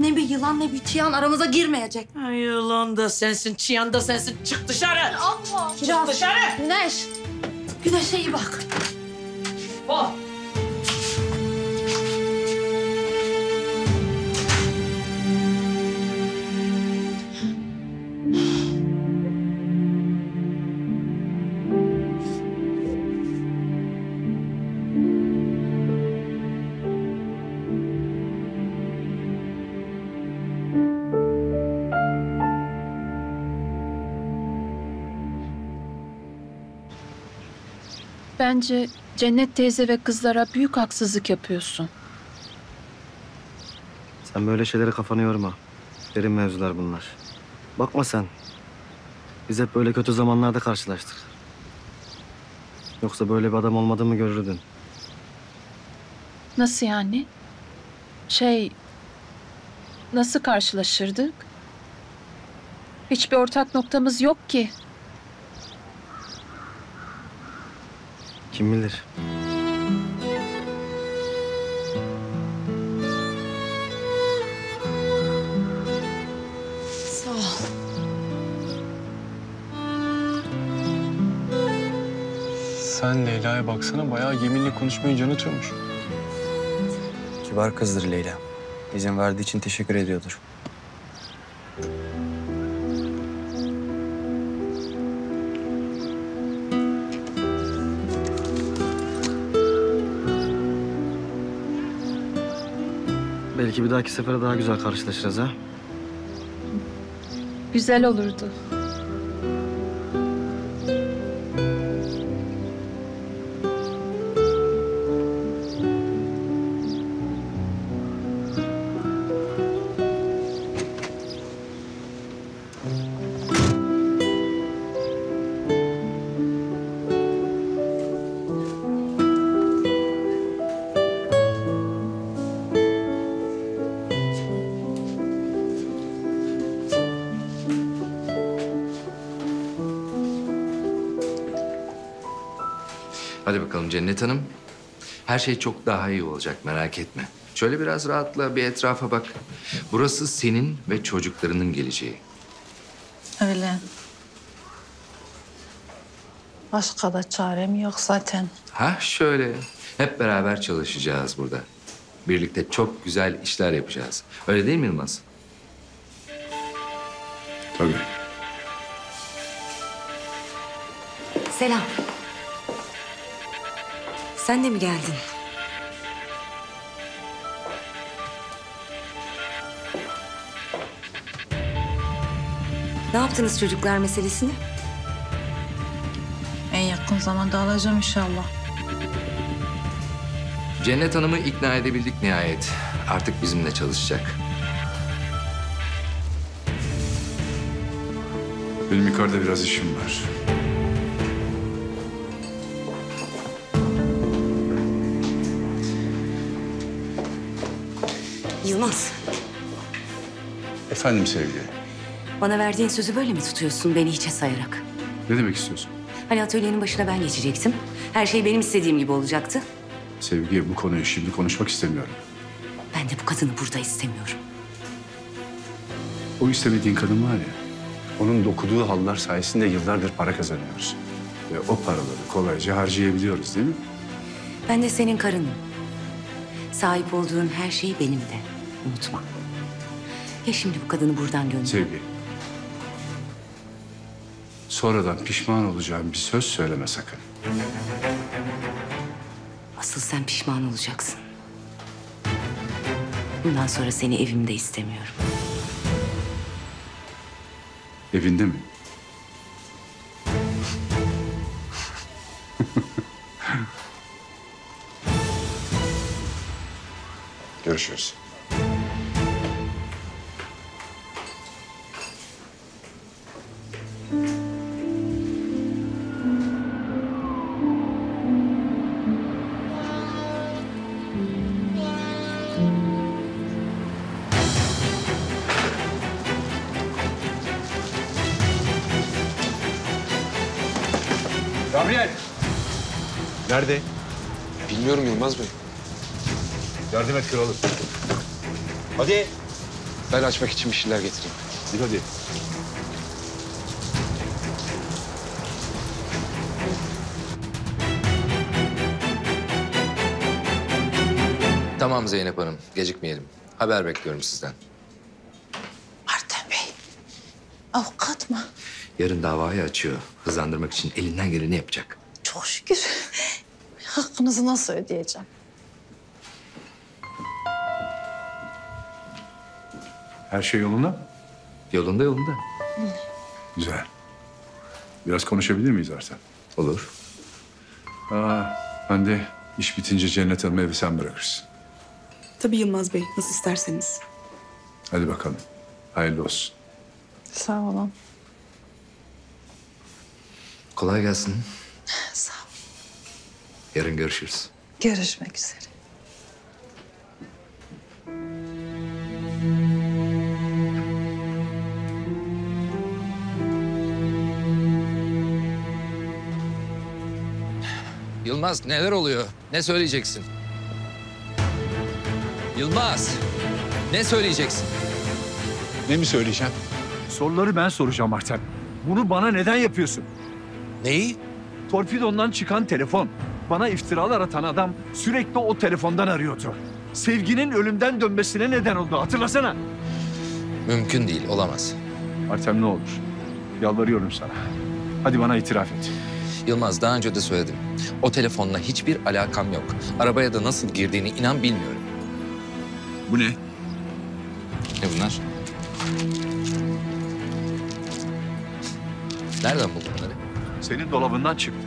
Ne bir yılan ne bir çıyan aramıza girmeyecek. Ay, yılan da sensin, çıyan da sensin. Çık dışarı. Allah. Kiraz. Çık dışarı. Güneş. Güneş'e iyi bak. Bol. Bence Cennet teyze ve kızlara büyük haksızlık yapıyorsun. Sen böyle şeylere kafanı yorma. Derin mevzular bunlar. Bakma sen. Biz hep böyle kötü zamanlarda karşılaştık. Yoksa böyle bir adam olmadığımı görürdün. Nasıl yani? Şey... Nasıl karşılaşırdık? Hiçbir ortak noktamız yok ki. Kim bilir? Sağ ol. Sen Leyla'ya baksana, bayağı yeminle konuşmayı canı tutuyormuş. Kibar kızdır Leyla. İzin verdiği için teşekkür ediyordur. Belki bir dahaki sefere daha güzel karşılaşırız ha? Güzel olurdu. Hadi bakalım Cennet Hanım. Her şey çok daha iyi olacak, merak etme. Şöyle biraz rahatla, bir etrafa bak. Burası senin ve çocuklarının geleceği. Öyle. Başka da çarem yok zaten. Ha şöyle. Hep beraber çalışacağız burada. Birlikte çok güzel işler yapacağız. Öyle değil mi Yılmaz? Tabii. Selam. Sen de mi geldin? Ne yaptınız çocuklar meselesini? En yakın zamanda alacağım inşallah. Cennet Hanım'ı ikna edebildik nihayet. Artık bizimle çalışacak. Benim yukarıda biraz işim var. Yılmaz. Efendim Sevgi. Bana verdiğin sözü böyle mi tutuyorsun beni hiçe sayarak? Ne demek istiyorsun? Hani atölyenin başına ben geçecektim. Her şey benim istediğim gibi olacaktı. Sevgi bu konuyu şimdi konuşmak istemiyorum. Ben de bu kadını burada istemiyorum. O istemediğin kadın var ya, onun dokuduğu halılar sayesinde yıllardır para kazanıyoruz. Ve o paraları kolayca harcayabiliyoruz değil mi? Ben de senin karınım. Sahip olduğun her şey benim de. Unutma. Ya şimdi bu kadını buradan gönder. Sevgi. Sonradan pişman olacağım bir söz söyleme sakın. Asıl sen pişman olacaksın. Bundan sonra seni evimde istemiyorum. Evinde mi? Görüşürüz. Gabriel! Nerede? Bilmiyorum Yılmaz Bey. Yardım et kralım. Hadi. Ben açmak için bir şeyler getireyim. Hadi hadi. Tamam Zeynep Hanım, gecikmeyelim. Haber bekliyorum sizden. Artem Bey, avukat mı? Yarın davayı açıyor. Hızlandırmak için elinden geleni yapacak. Çok şükür. Hakkınızı nasıl ödeyeceğim? Her şey yolunda? Yolunda, yolunda. Hı. Güzel. Biraz konuşabilir miyiz Artem? Olur. Aa, ben de iş bitince Cennet Hanım'ı evi sen bırakırsın. Tabii Yılmaz Bey, nasıl isterseniz. Hadi bakalım. Hayırlı olsun. Sağ olun. Kolay gelsin. Sağ ol. Yarın görüşürüz. Görüşmek üzere. Yılmaz, neler oluyor? Ne söyleyeceksin? Yılmaz, ne söyleyeceksin? Ne mi söyleyeceğim? Soruları ben soracağım Artem. Bunu bana neden yapıyorsun? Neyi? Torpidondan çıkan telefon. Bana iftiralar atan adam sürekli o telefondan arıyordu. Sevginin ölümden dönmesine neden oldu. Hatırlasana. Mümkün değil, olamaz. Artem ne olur? Yalvarıyorum sana. Hadi bana itiraf et. Yılmaz, daha önce de söyledim. O telefonla hiçbir alakam yok. Arabaya da nasıl girdiğini inan bilmiyorum. Bu ne? Ne bunlar? Nereden buldun bunları? Senin dolabından çıktı.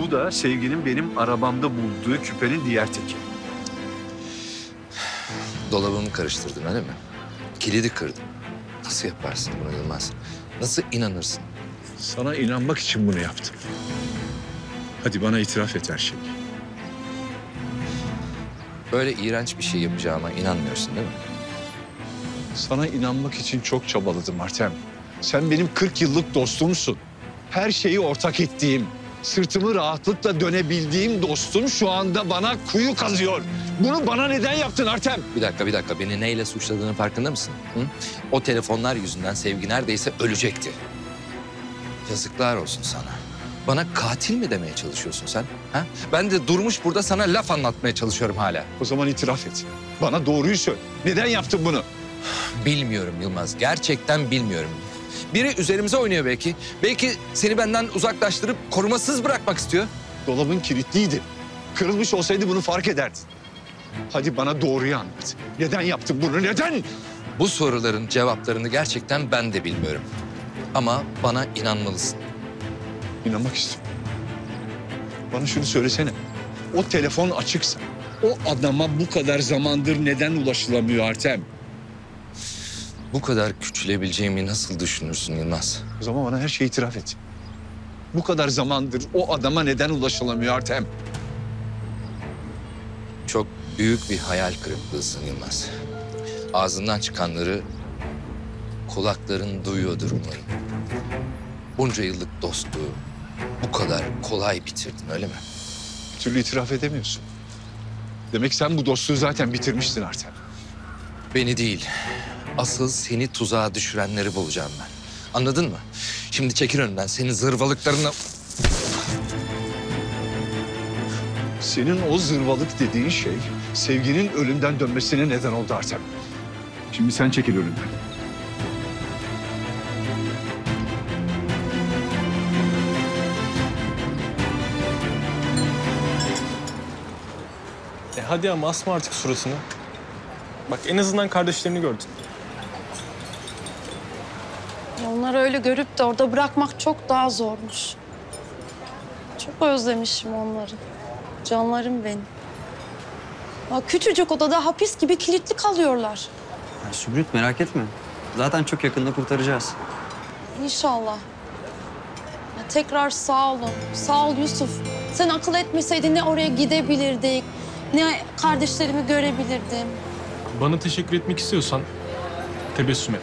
Bu da Sevgi'nin benim arabamda bulduğu küpenin diğer teki. Dolabımı karıştırdın öyle mi? Kilidi kırdın. Nasıl yaparsın bunu Yılmaz? Nasıl inanırsın? Sana inanmak için bunu yaptım. Hadi bana itiraf et her şeyi. Böyle iğrenç bir şey yapacağıma inanmıyorsun değil mi? Sana inanmak için çok çabaladım Artem. Sen benim kırk yıllık dostumsun. Her şeyi ortak ettiğim, sırtımı rahatlıkla dönebildiğim dostum şu anda bana kuyu kazıyor. Bunu bana neden yaptın Artem? Bir dakika, bir dakika. Beni neyle suçladığının farkında mısın? Hı? O telefonlar yüzünden Sevgi neredeyse ölecekti. Yazıklar olsun sana. Bana katil mi demeye çalışıyorsun sen? Ha? Ben de durmuş burada sana laf anlatmaya çalışıyorum hala. O zaman itiraf et. Bana doğruyu söyle. Neden yaptın bunu? Bilmiyorum Yılmaz. Gerçekten bilmiyorum. Biri üzerimize oynuyor belki. Belki seni benden uzaklaştırıp korumasız bırakmak istiyor. Dolabın kilitliydi. Kırılmış olsaydı bunu fark ederdin. Hadi bana doğruyu anlat. Neden yaptın bunu? Neden? Bu soruların cevaplarını gerçekten ben de bilmiyorum. Ama bana inanmalısın. İnanmak istiyorum. Bana şunu söylesene. O telefon açıksa o adama bu kadar zamandır neden ulaşılamıyor Artem? Bu kadar küçülebileceğimi nasıl düşünürsün Yılmaz? O zaman bana her şeyi itiraf et. Bu kadar zamandır o adama neden ulaşılamıyor Artem? Çok büyük bir hayal kırıklığısın Yılmaz. Ağzından çıkanları kulakların duyuyordur umarım. Bunca yıllık dostluğu bu kadar kolay bitirdin öyle mi? Bir türlü itiraf edemiyorsun. Demek sen bu dostluğu zaten bitirmiştin Artem. Beni değil, asıl seni tuzağa düşürenleri bulacağım ben. Anladın mı? Şimdi çekil önümden, senin zırvalıklarına... Senin o zırvalık dediğin şey, Sevgi'nin ölümden dönmesine neden oldu Artem. Şimdi sen çekil önümden. E hadi ama asma artık suratını. Bak en azından kardeşlerini gördün. Onları öyle görüp de orada bırakmak çok daha zormuş. Çok özlemişim onları. Canlarım benim. Ya küçücük odada hapis gibi kilitli kalıyorlar. Ya Zümrüt merak etme. Zaten çok yakında kurtaracağız. İnşallah. Ya tekrar sağ olun. Sağ ol Yusuf. Sen akıl etmeseydin ne oraya gidebilirdik, ne kardeşlerimi görebilirdim. Bana teşekkür etmek istiyorsan tebessüm et.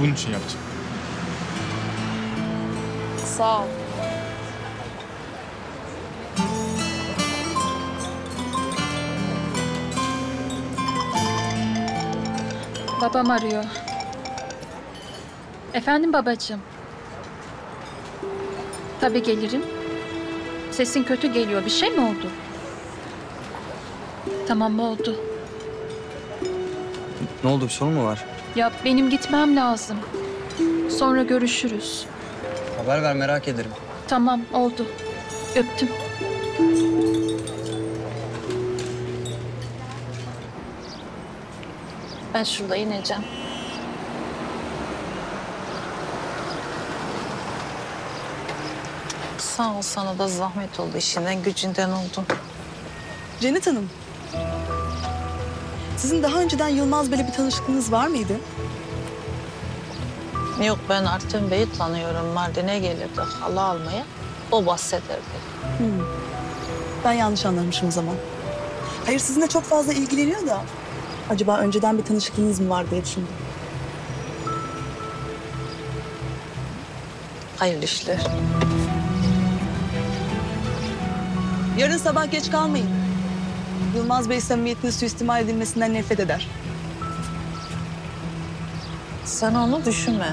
Bunun için yaptım. Sağ ol. Babam arıyor. Efendim babacığım. Tabii gelirim. Sesin kötü geliyor. Bir şey mi oldu? Tamam oldu. Ne oldu? Bir sorun mu var? Ya benim gitmem lazım. Sonra görüşürüz. Haber ver, merak ederim. Tamam oldu. Öptüm. Ben şurada ineceğim. Sağ ol, sana da zahmet oldu. İşinden gücünden oldun. Cennet Hanım. Sizin daha önceden Yılmaz Bey'le bir tanışıklığınız var mıydı? Yok, ben Artem Bey'i tanıyorum. Mardin'e gelirdi hala almaya. O bahsederdi. Hmm. Ben yanlış anlamışım o zaman. Hayır, sizinle çok fazla ilgileniyor da... Acaba önceden bir tanışıklığınız mı vardı şimdi? Hayırlı işler. Yarın sabah geç kalmayın. Yılmaz Bey samimiyetini suistimal edilmesinden nefret eder. Sen onu düşünme.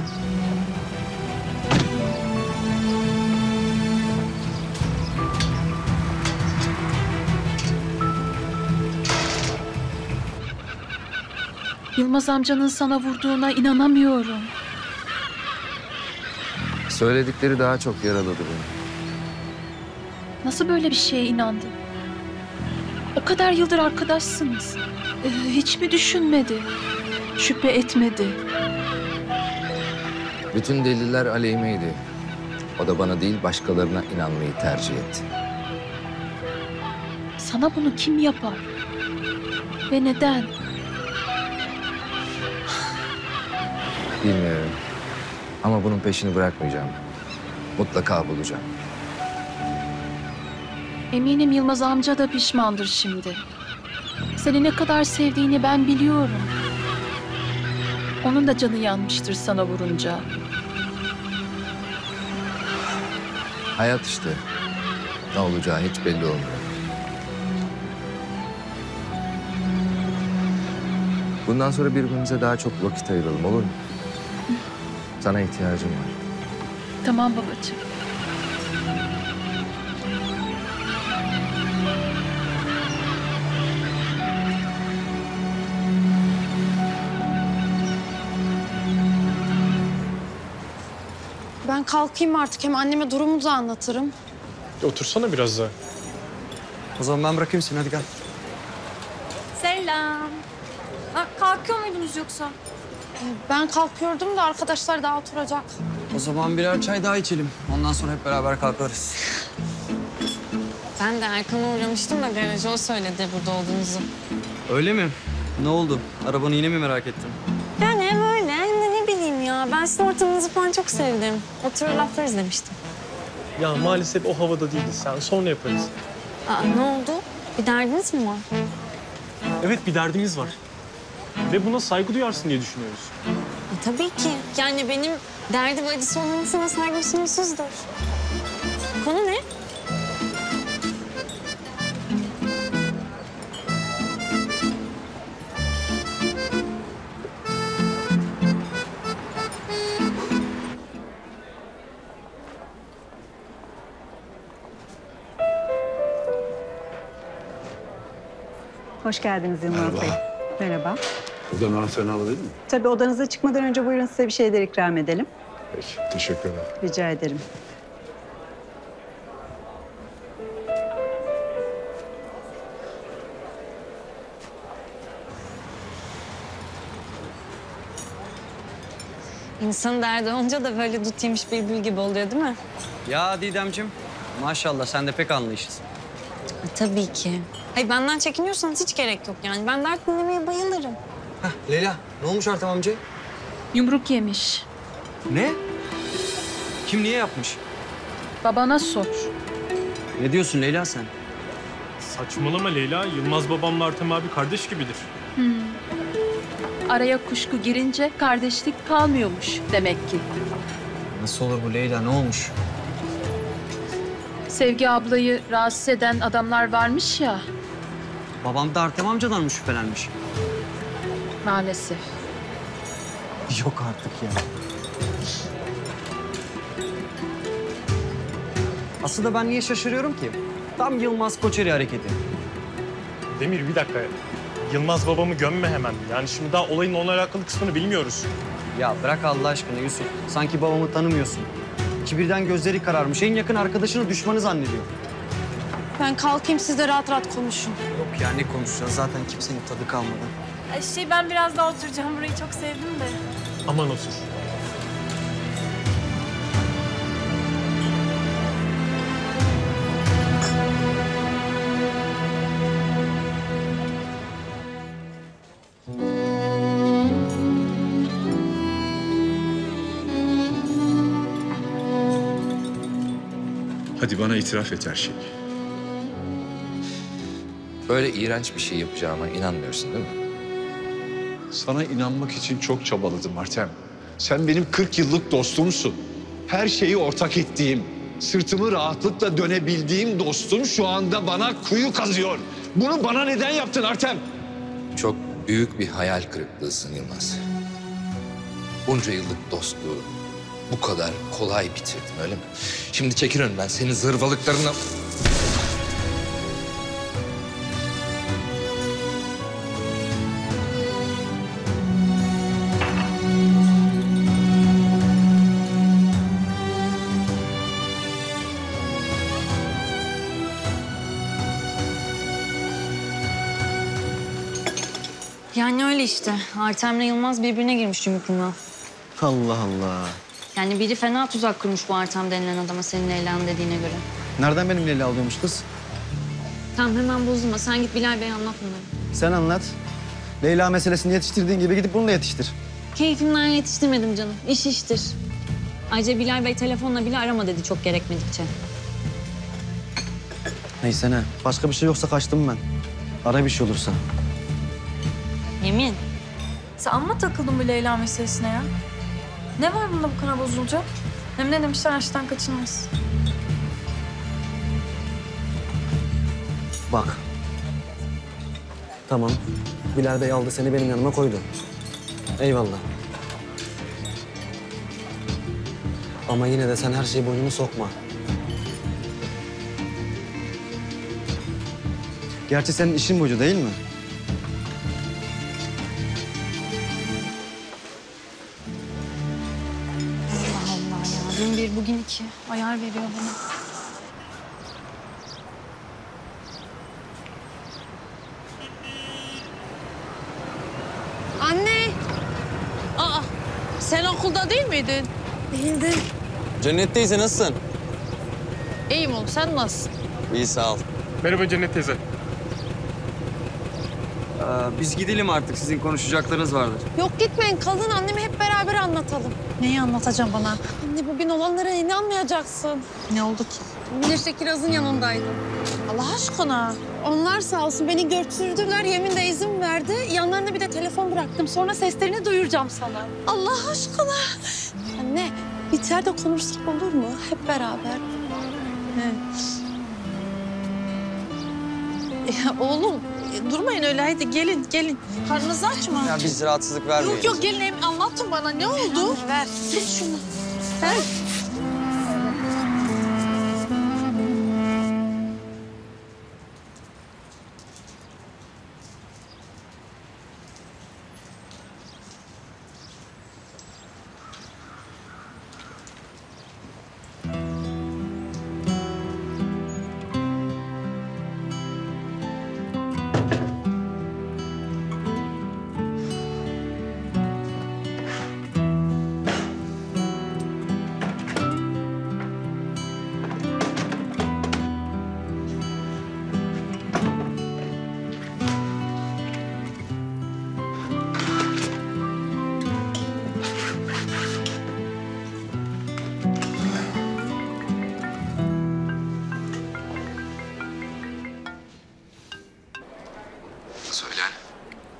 Yılmaz amcanın sana vurduğuna inanamıyorum. Söyledikleri daha çok yaraladı beni. Nasıl böyle bir şeye inandın? O kadar yıldır arkadaşsınız. Ee, hiç mi düşünmedi? Şüphe etmedi? Bütün deliller aleyhimeydi. O da bana değil başkalarına inanmayı tercih etti. Sana bunu kim yapar? Ve neden? Bilmiyorum. Ama bunun peşini bırakmayacağım. Mutlaka bulacağım. Eminim Yılmaz amca da pişmandır şimdi. Seni ne kadar sevdiğini ben biliyorum. Onun da canı yanmıştır sana vurunca. Hayat işte. Ne olacağı hiç belli olmuyor. Bundan sonra birbirimize daha çok vakit ayıralım, olur mu? Sana ihtiyacım var. Tamam babacığım. Ben kalkayım artık. Hem anneme durumu da anlatırım. Otursana biraz daha. O zaman ben bırakayım seni. Hadi gel. Selam. Ha, kalkıyor muydunuz yoksa? Ben kalkıyordum da arkadaşlar daha oturacak. O zaman birer çay daha içelim. Ondan sonra hep beraber kalkarız. Ben de Erkan'a uğramıştım da garaja o söyledi burada olduğunuzu. Öyle mi? Ne oldu? Arabanı yine mi merak ettin? Yani hem öyle hem de ne bileyim ya. Ben sizin ortamınızı falan çok sevdim. Oturur laflarız demiştim. Ya maalesef o havada değiliz. Yani sonra yaparız. Aa, ne oldu? Bir derdiniz mi var? Evet, bir derdimiz var. Ve buna saygı duyarsın diye düşünüyoruz. E, tabii ki. Yani benim derdi ve acısı olan insana saygım sonsuzdur. Konu ne? Hoş geldiniz Yılmaz Bey. Merhaba. Buradan anahtarını alabilir miyim? Tabii, odanıza çıkmadan önce buyurun size bir şeyler ikram edelim. Peki, teşekkür ederim. Rica ederim. İnsanın derdi olunca da böyle dut yemiş bülbül gibi oluyor değil mi? Ya Didemciğim, maşallah sen de pek anlayışlısın. Tabii ki. Hayır, benden çekiniyorsanız hiç gerek yok yani. Ben dert dinlemeye bayılırım. Heh, Leyla, ne olmuş Artem amca? Yumruk yemiş. Ne? Kim niye yapmış? Babana sor. Ne diyorsun Leyla sen? Saçmalama Leyla. Yılmaz babamla Artem abi kardeş gibidir. Hmm. Araya kuşku girince kardeşlik kalmıyormuş demek ki. Nasıl olur bu Leyla? Ne olmuş? Sevgi ablayı rahatsız eden adamlar varmış ya. Babam da Artem amcadan mı şüphelenmiş? Maalesef. Yok artık ya. Aslında ben niye şaşırıyorum ki? Tam Yılmaz Koçeri hareketi. Demir bir dakika. Yılmaz babamı gömme hemen. Yani şimdi daha olayın onunla alakalı kısmını bilmiyoruz. Ya bırak Allah aşkına Yusuf. Sanki babamı tanımıyorsun. İki birden gözleri kararmış. En yakın arkadaşını düşmanı zannediyor. Ben kalkayım, siz de rahat rahat konuşun. Yok ya, ne konuşacağız? Zaten kimsenin tadı kalmadı. Şey, ben biraz daha oturacağım. Burayı çok sevdim de. Aman otur. Hadi bana itiraf et her şeyi. Böyle iğrenç bir şey yapacağıma inanmıyorsun değil mi? Sana inanmak için çok çabaladım Artem. Sen benim kırk yıllık dostumsun. Her şeyi ortak ettiğim, sırtımı rahatlıkla dönebildiğim dostum şu anda bana kuyu kazıyor. Bunu bana neden yaptın Artem? Çok büyük bir hayal kırıklığısın Yılmaz. Bunca yıllık dostluğu bu kadar kolay bitirdim, öyle mi? Şimdi çekil önümden, senin zırvalıklarına... Yani öyle işte. Artem'le Yılmaz birbirine girmiş cümlükünden. Allah Allah. Yani biri fena tuzak kurmuş bu Artem denilen adama senin Leyla'nın dediğine göre. Nereden benim Leyla oluyormuş kız? Tamam, hemen bozulma. Sen git Bilal Bey'e anlat bunları. Sen anlat. Leyla meselesini yetiştirdiğin gibi gidip bunu da yetiştir. Keyfimden yetiştirmedim canım. İş iştir. Ayrıca Bilal Bey telefonla bile arama dedi çok gerekmedikçe. Neyse ne. Başka bir şey yoksa kaçtım ben. Ara bir şey olursa. Yemin. Sen amma takıldın bu Leyla meselesine ya. Ne var bunda bu kadar bozulacak? Hem ne demişler, aşktan kaçınmaz. Bak. Tamam. Bilal Bey aldı seni benim yanıma koydu. Eyvallah. Ama yine de sen her şeyi boynunu sokma. Gerçi senin işin bucu değil mi? Bugün iki. Ayar veriyor bana. Anne! Aa! Sen okulda değil miydin? Değildim. Cennet teyze nasılsın? İyiyim oğlum. Sen nasılsın? İyi, sağ ol. Merhaba Cennet teyze. Ee, biz gidelim artık. Sizin konuşacaklarınız vardır. Yok gitmeyin. Kalın, anneme hep beraber anlatalım. Neyi anlatacağım bana? Anne, bugün olanlara inanmayacaksın. Ne oldu ki? Güneş'te Kiraz'ın yanındaydım. Allah aşkına. Onlar sağ olsun beni götürdüler. Yemin de izin verdi. Yanlarına bir de telefon bıraktım. Sonra seslerini duyuracağım sana. Allah aşkına. Anne, biter de konuşsak olur mu? Hep beraber. Evet. Ya oğlum, durmayın öyle. Hadi gelin, gelin. Karnınızı açma. Ya biz rahatsızlık vermeyelim. Yok yok, gelin. Anlatın bana. Ne oldu? Ver, ver. Ver şunu. Ver.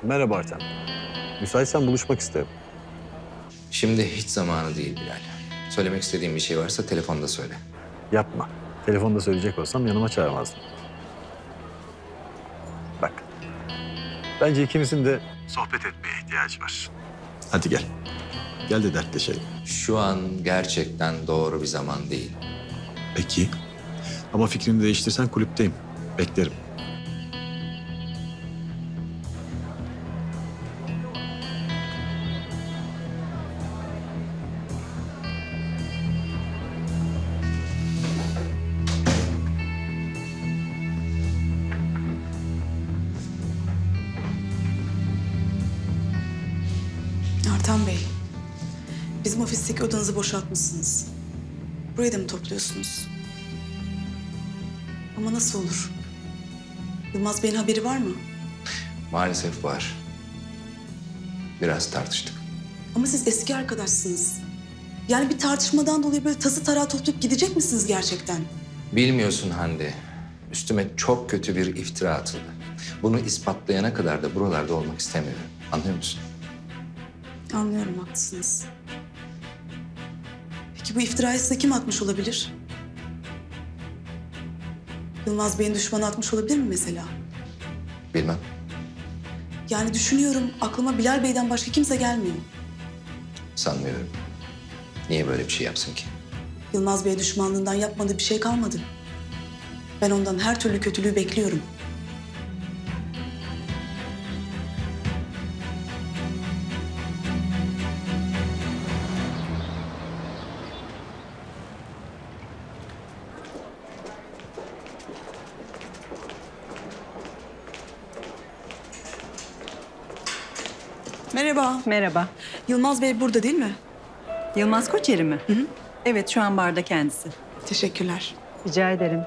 Merhaba Artem. Müsaitsen buluşmak isterim. Şimdi hiç zamanı değil Bilal. Söylemek istediğim bir şey varsa telefonda söyle. Yapma. Telefonda söyleyecek olsam yanıma çağırmazdım. Bak. Bence ikimizin de sohbet etmeye ihtiyacı var. Hadi gel. Gel de dertleşelim. Şu an gerçekten doğru bir zaman değil. Peki. Ama fikrini değiştirsen kulüpteyim. Beklerim. Artem Bey, bizim ofisteki odanızı boşaltmışsınız. Burayı da mı topluyorsunuz? Ama nasıl olur? Yılmaz Bey'in haberi var mı? Maalesef var. Biraz tartıştık. Ama siz eski arkadaşsınız. Yani bir tartışmadan dolayı böyle tası tarağı toplayıp gidecek misiniz gerçekten? Bilmiyorsun Hande. Üstüme çok kötü bir iftira atıldı. Bunu ispatlayana kadar da buralarda olmak istemiyorum. Anlıyor musun? Anlıyorum, haklısınız. Peki bu iftirayı size kim atmış olabilir? Yılmaz Bey'in düşmanı atmış olabilir mi mesela? Bilmem. Yani düşünüyorum, aklıma Bilal Bey'den başka kimse gelmiyor. Sanmıyorum. Niye böyle bir şey yapsın ki? Yılmaz Bey düşmanlığından yapmadığı bir şey kalmadı. Ben ondan her türlü kötülüğü bekliyorum. Merhaba. Merhaba. Yılmaz Bey burada değil mi? Yılmaz Koçeri mi? Hı hı. Evet, şu an barda kendisi. Teşekkürler. Rica ederim.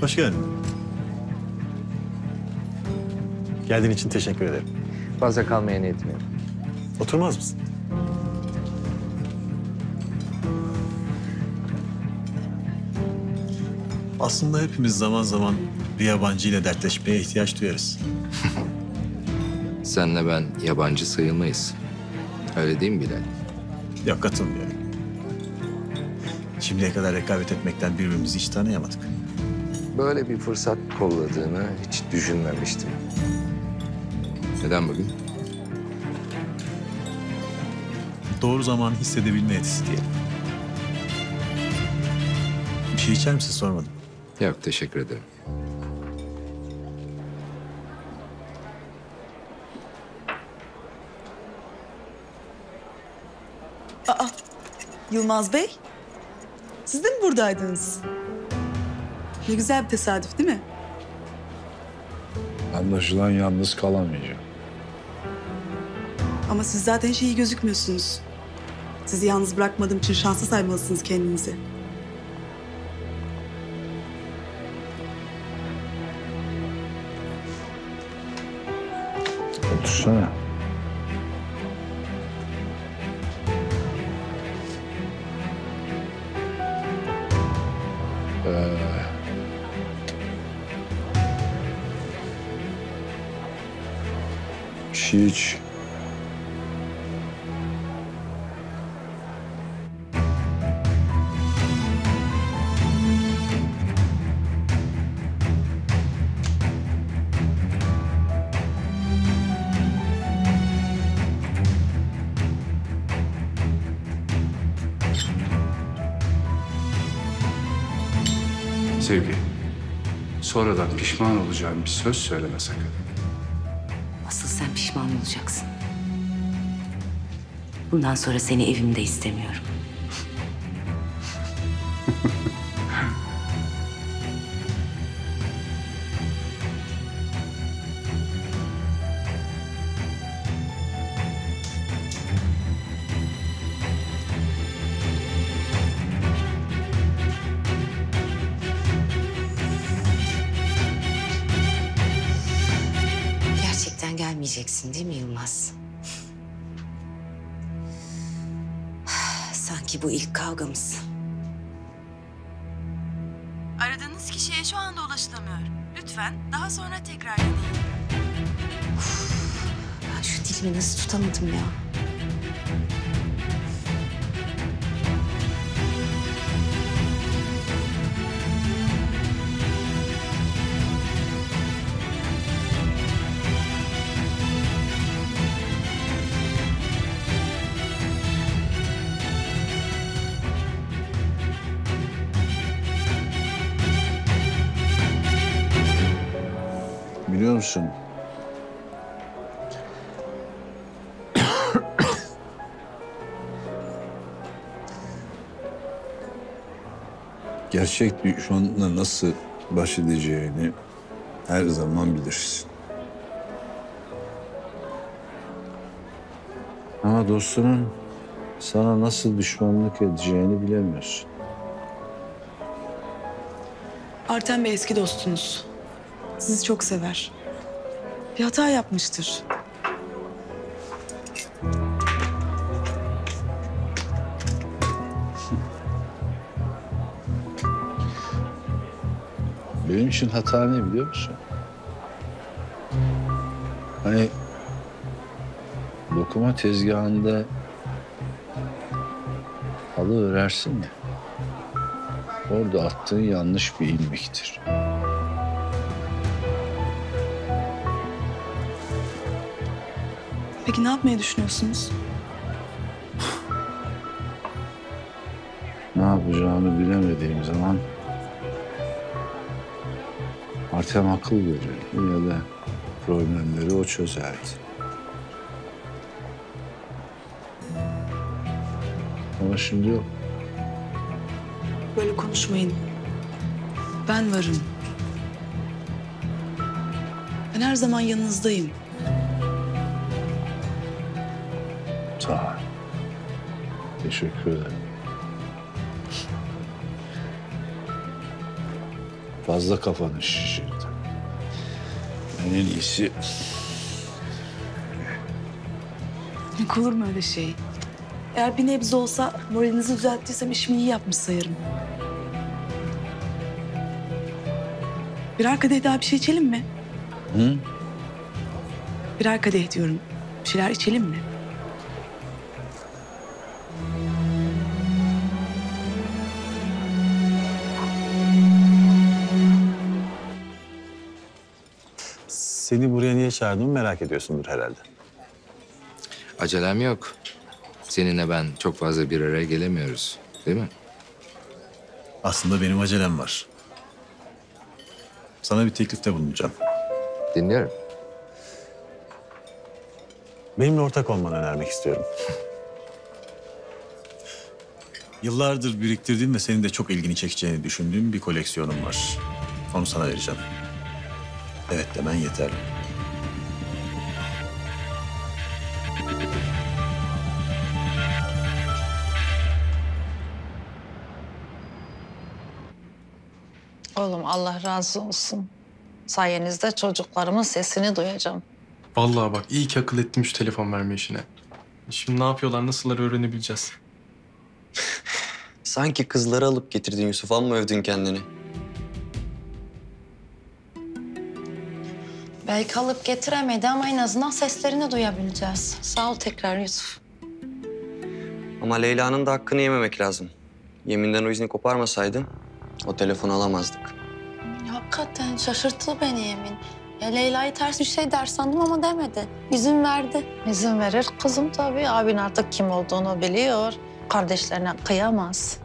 Hoş geldin. Geldiğin için teşekkür ederim. Fazla kalmaya niyetim yok. Oturmaz mısın? Aslında hepimiz zaman zaman bir yabancı ile dertleşmeye ihtiyaç duyarız. Senle ben yabancı sayılmayız. Öyle değil mi Bilal? Yok, katılmıyorum. Şimdiye kadar rekabet etmekten birbirimizi hiç tanıyamadık. Böyle bir fırsat kolladığını hiç düşünmemiştim. Neden bugün? Doğru zamanı hissedebilme yetisi diyelim. Bir şey içer misin sormadım. Yok, teşekkür ederim. Aa, Yılmaz Bey. Siz de mi buradaydınız? Ne güzel bir tesadüf değil mi? Anlaşılan yalnız kalamayacağım. Ama siz zaten hiç iyi gözükmüyorsunuz. Sizi yalnız bırakmadığım için şanslı saymalısınız kendinizi. Otursana. Ee... Bir şey iç. Sevgi, sonradan pişman olacağım bir söz söyleme sakın. Asıl sen pişman olacaksın. Bundan sonra seni evimde istemiyorum. diyeceksin değil mi Yılmaz? Sanki bu ilk kavgamız. Aradığınız kişiye şu anda ulaşılamıyor. Lütfen daha sonra tekrar edeyim. Ben şu dilimi nasıl tutamadım ya? Biliyor musun? Gerçek düşmanla nasıl baş edeceğini her zaman bilirsin. Ama dostunun sana nasıl düşmanlık edeceğini bilemiyorsun. Artem Bey eski dostunuz. Sizi çok sever. Bir hata yapmıştır. Benim için hata ne biliyor musun? Hani dokuma tezgahında halı örersin ya. Orada attığın yanlış bir ilmektir. Peki ne yapmayı düşünüyorsunuz? Ne yapacağımı bilemediğim zaman Artem akıl verir ya da problemleri o çözerdi. Ama şimdi yok. Böyle konuşmayın. Ben varım. Ben her zaman yanınızdayım. Sağ ol. Teşekkür ederim. Fazla kafanı şişirdi. En iyisi... Yok olur mu öyle şey? Eğer bir nebze olsa moralinizi düzelttiysem işimi iyi yapmış sayarım. Birer kadeh daha bir şey içelim mi? Hı? Birer kadeh diyorum. Bir şeyler içelim mi? Seni buraya niye çağırdığımı merak ediyorsundur herhalde. Acelem yok. Seninle ben çok fazla bir araya gelemiyoruz, değil mi? Aslında benim acelem var. Sana bir teklifte bulunacağım. Dinliyorum. Benimle ortak olmanı önermek istiyorum. Yıllardır biriktirdiğim ve senin de çok ilgini çekeceğini düşündüğüm bir koleksiyonum var. Onu sana vereceğim. Evet demen yeterli. Oğlum Allah razı olsun. Sayenizde çocuklarımın sesini duyacağım. Vallahi bak iyi ki akıl ettim şu telefon verme işine. Şimdi ne yapıyorlar, nasıllar öğrenebileceğiz. Sanki kızları alıp getirdin Yusuf, amma övdün kendini. Belki alıp getiremedi ama en azından seslerini duyabileceğiz. Sağ ol tekrar Yusuf. Ama Leyla'nın da hakkını yememek lazım. Yeminden o izni koparmasaydı o telefonu alamazdık. Hakikaten şaşırttı beni Yemin. Ya Leyla'yı ters bir şey der sandım ama demedi. İzin verdi. İzin verir kızım tabii. Abin artık kim olduğunu biliyor. Kardeşlerine kıyamaz.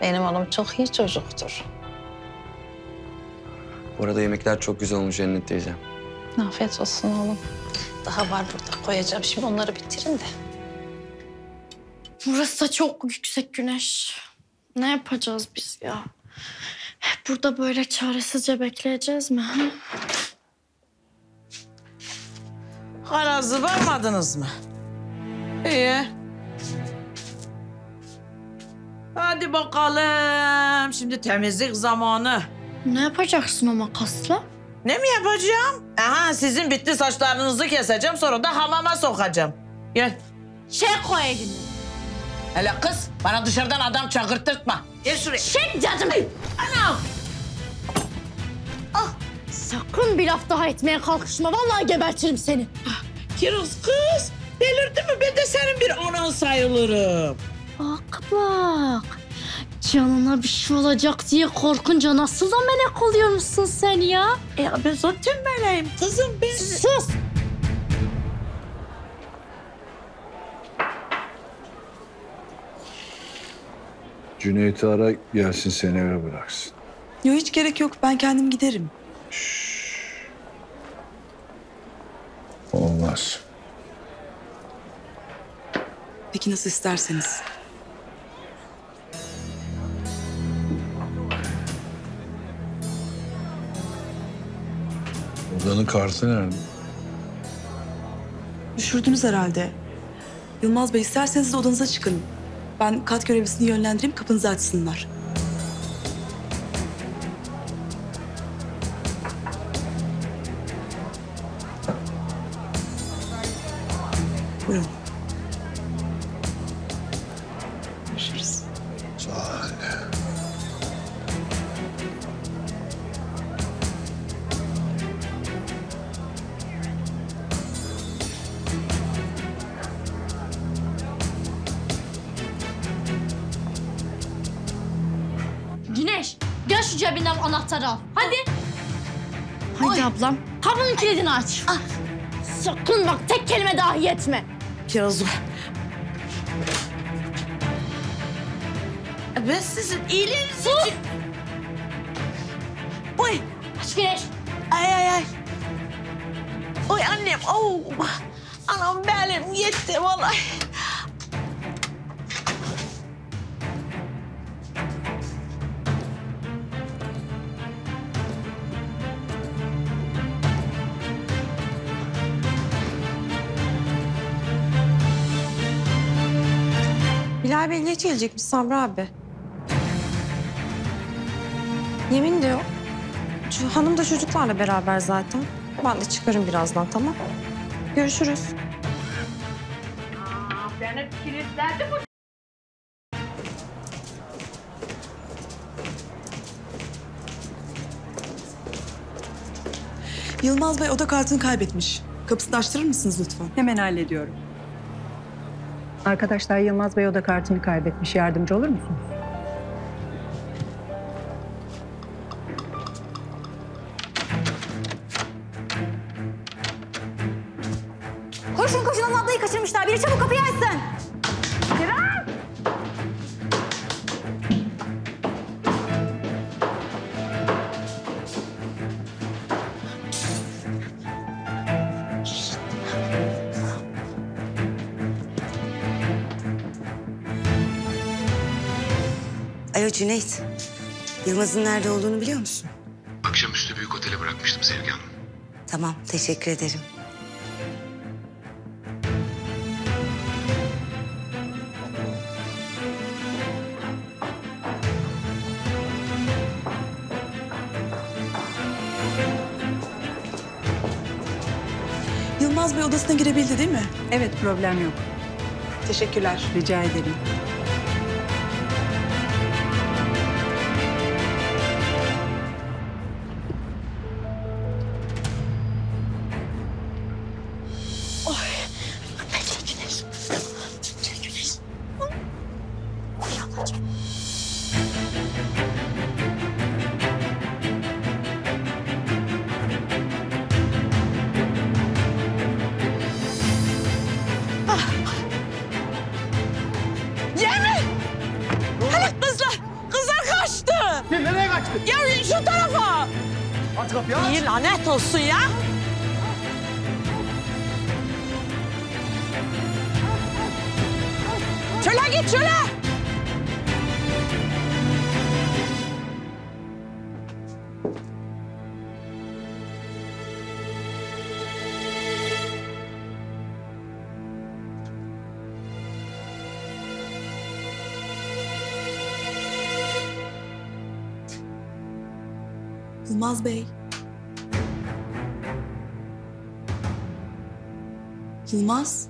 Benim oğlum çok iyi çocuktur. Bu arada yemekler çok güzel olmuş Cennet teyze. Afiyet olsun oğlum. Daha var burada koyacağım. Şimdi onları bitirin de. Burası da çok yüksek Güneş. Ne yapacağız biz ya? Hep burada böyle çaresizce bekleyeceğiz mi? Hala zıbarmadınız mı? İyi. Hadi bakalım. Şimdi temizlik zamanı. Ne yapacaksın o makasla? Ne mi yapacağım? Aha sizin bitti saçlarınızı keseceğim sonra da hamama sokacağım. Gel. Çek o elini. Hele kız bana dışarıdan adam çakırtırtma. Gel şuraya. Çek canım. Anam. Ah. Sakın bir laf daha etmeye kalkışma. Vallahi gebertirim seni. Ah, Kiraz kız delirdi mi? Ben de senin bir anan sayılırım. Bak bak. Canına bir şey olacak diye korkunca nasıl da melek oluyor musun sen ya? E ben zaten meleğim kızım ben. Sus! Cüneyt'i ara gelsin seni eve bıraksın. Yok hiç gerek yok ben kendim giderim. Şşş. Olmaz. Peki nasıl isterseniz. Odanın kartı nerede? Düşürdünüz herhalde. Yılmaz Bey isterseniz de odanıza çıkın. Ben kat görevlisini yönlendireyim kapınızı açsınlar. Buyurun. Görüşürüz. Sağ ol anne. Güneş, gel şu cebinden anahtarı al. Hadi. Haydi Oy. ablam. Kapının kilidini aç. Ah. Sakın bak tek kelime dahi etme. Kirazım. Ben sizin iyiliğiniz için... Oy. Aç Güneş. Ay ay ay. Oy annem. Oh. Anam benim yetti vallahi. Bilal Bey geç gelecekmiş Samra abi. Yemin diyor. Şu hanım da çocuklarla beraber zaten. Ben de çıkarım birazdan tamam. Görüşürüz. Cennet kilitlendi bu. Yılmaz Bey oda kartını kaybetmiş. Kapısını açtırır mısınız lütfen? Hemen hallediyorum. Arkadaşlar Yılmaz Bey oda kartını kaybetmiş. Yardımcı olur musunuz? Koşun koşun onun adayı kaçırmışlar. Biri çabuk kapıyı açsın. Kiraz! Alo Cüneyt, Yılmaz'ın nerede olduğunu biliyor musun? Akşamüstü büyük otele bırakmıştım Sevgi Hanım. Tamam, teşekkür ederim. Yılmaz Bey odasına girebildi değil mi? Evet, problem yok. Teşekkürler. Rica ederim. Olsun ya. Çöle git çöle. Yılmaz Bey. Yılmaz.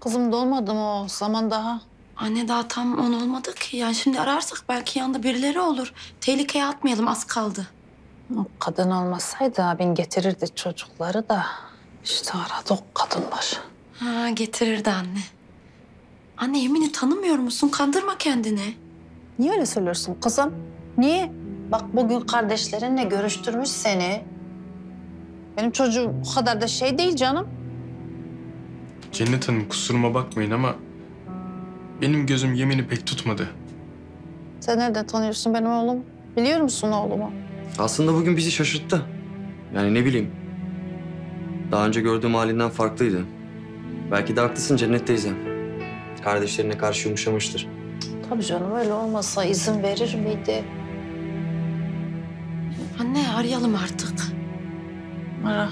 Kızım doğmadı mı o zaman daha? Anne daha tam on olmadı ki. Yani şimdi ararsak belki yanında birileri olur. Tehlikeye atmayalım, az kaldı. O kadın olmasaydı abin getirirdi çocukları da. İşte aradı o kadınlar. Ha, getirirdi anne. Anne Yemin'i tanımıyor musun? Kandırma kendini. Niye öyle söylüyorsun kızım? Niye? Bak bugün kardeşlerinle görüştürmüş seni. Benim çocuğum o kadar da şey değil canım. Cennet Hanım kusuruma bakmayın ama benim gözüm Yemin'i pek tutmadı. Sen nereden tanıyorsun benim oğlum? Biliyor musun oğlumu? Aslında bugün bizi şaşırttı. Yani ne bileyim. Daha önce gördüğüm halinden farklıydı. Belki de haklısın Cennet teyze. Kardeşlerine karşı yumuşamıştır. Tabii canım öyle olmasa izin verir miydi? Anne arayalım artık. Ara.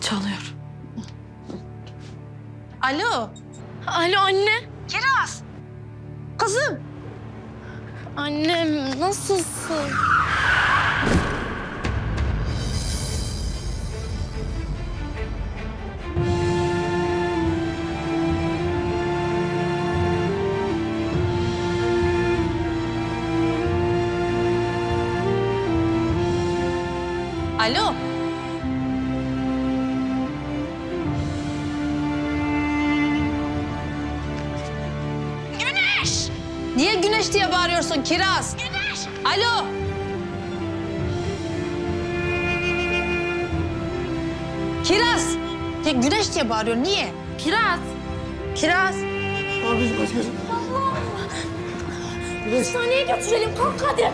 Çalıyor. Alo. Alo anne. Kiraz. Kızım. Annem nasılsın? Alo. Niye Güneş diye bağırıyorsun Kiraz? Güneş! Alo! Kiraz! Ya Güneş diye bağırıyor, niye? Kiraz! Kiraz! Abicim kaç kaç. Allah! Hastaneye götürelim, kalk hadi.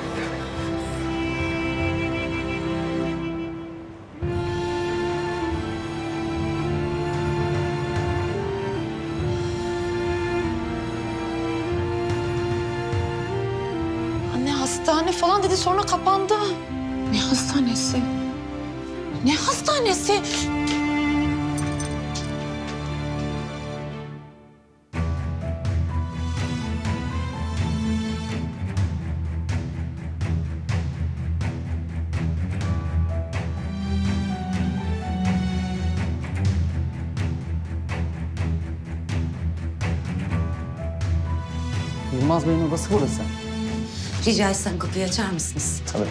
Hastane falan dedi, sonra kapandı. Ne hastanesi? Ne hastanesi? Yılmaz Bey'in odası burası. Rica etsem kapıyı açar mısınız? Tabii.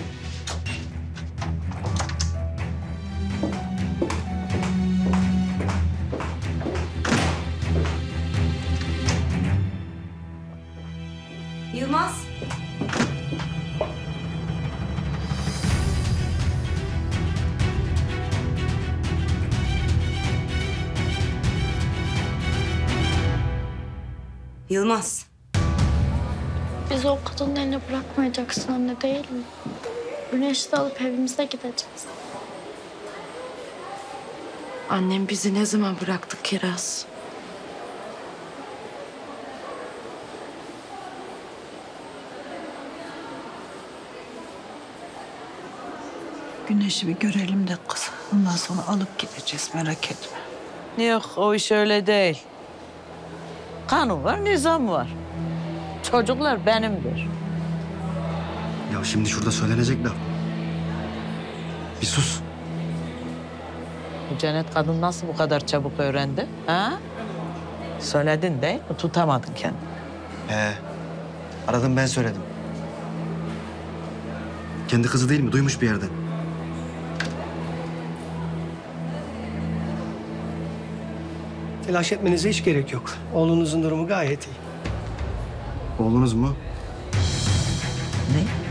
Yılmaz. Yılmaz. Bizi o kadının eline bırakmayacaksın anne, değil mi? Güneş'i de alıp evimize gideceğiz. Annem bizi ne zaman bıraktı Kiraz? Güneş'i bir görelim de kız. Ondan sonra alıp gideceğiz, merak etme. Yok, o iş öyle değil. Kanun var, nizam var. Çocuklar benimdir. Ya şimdi şurada söylenecek laf. Bir sus. Bu Cennet kadın nasıl bu kadar çabuk öğrendi? Ha? Söyledin değil mi? Tutamadın kendini. He. Aradım ben söyledim. Kendi kızı değil mi? Duymuş bir yerden. Telaş etmenize hiç gerek yok. Oğlunuzun durumu gayet iyi. Oğlunuz mu? Ne?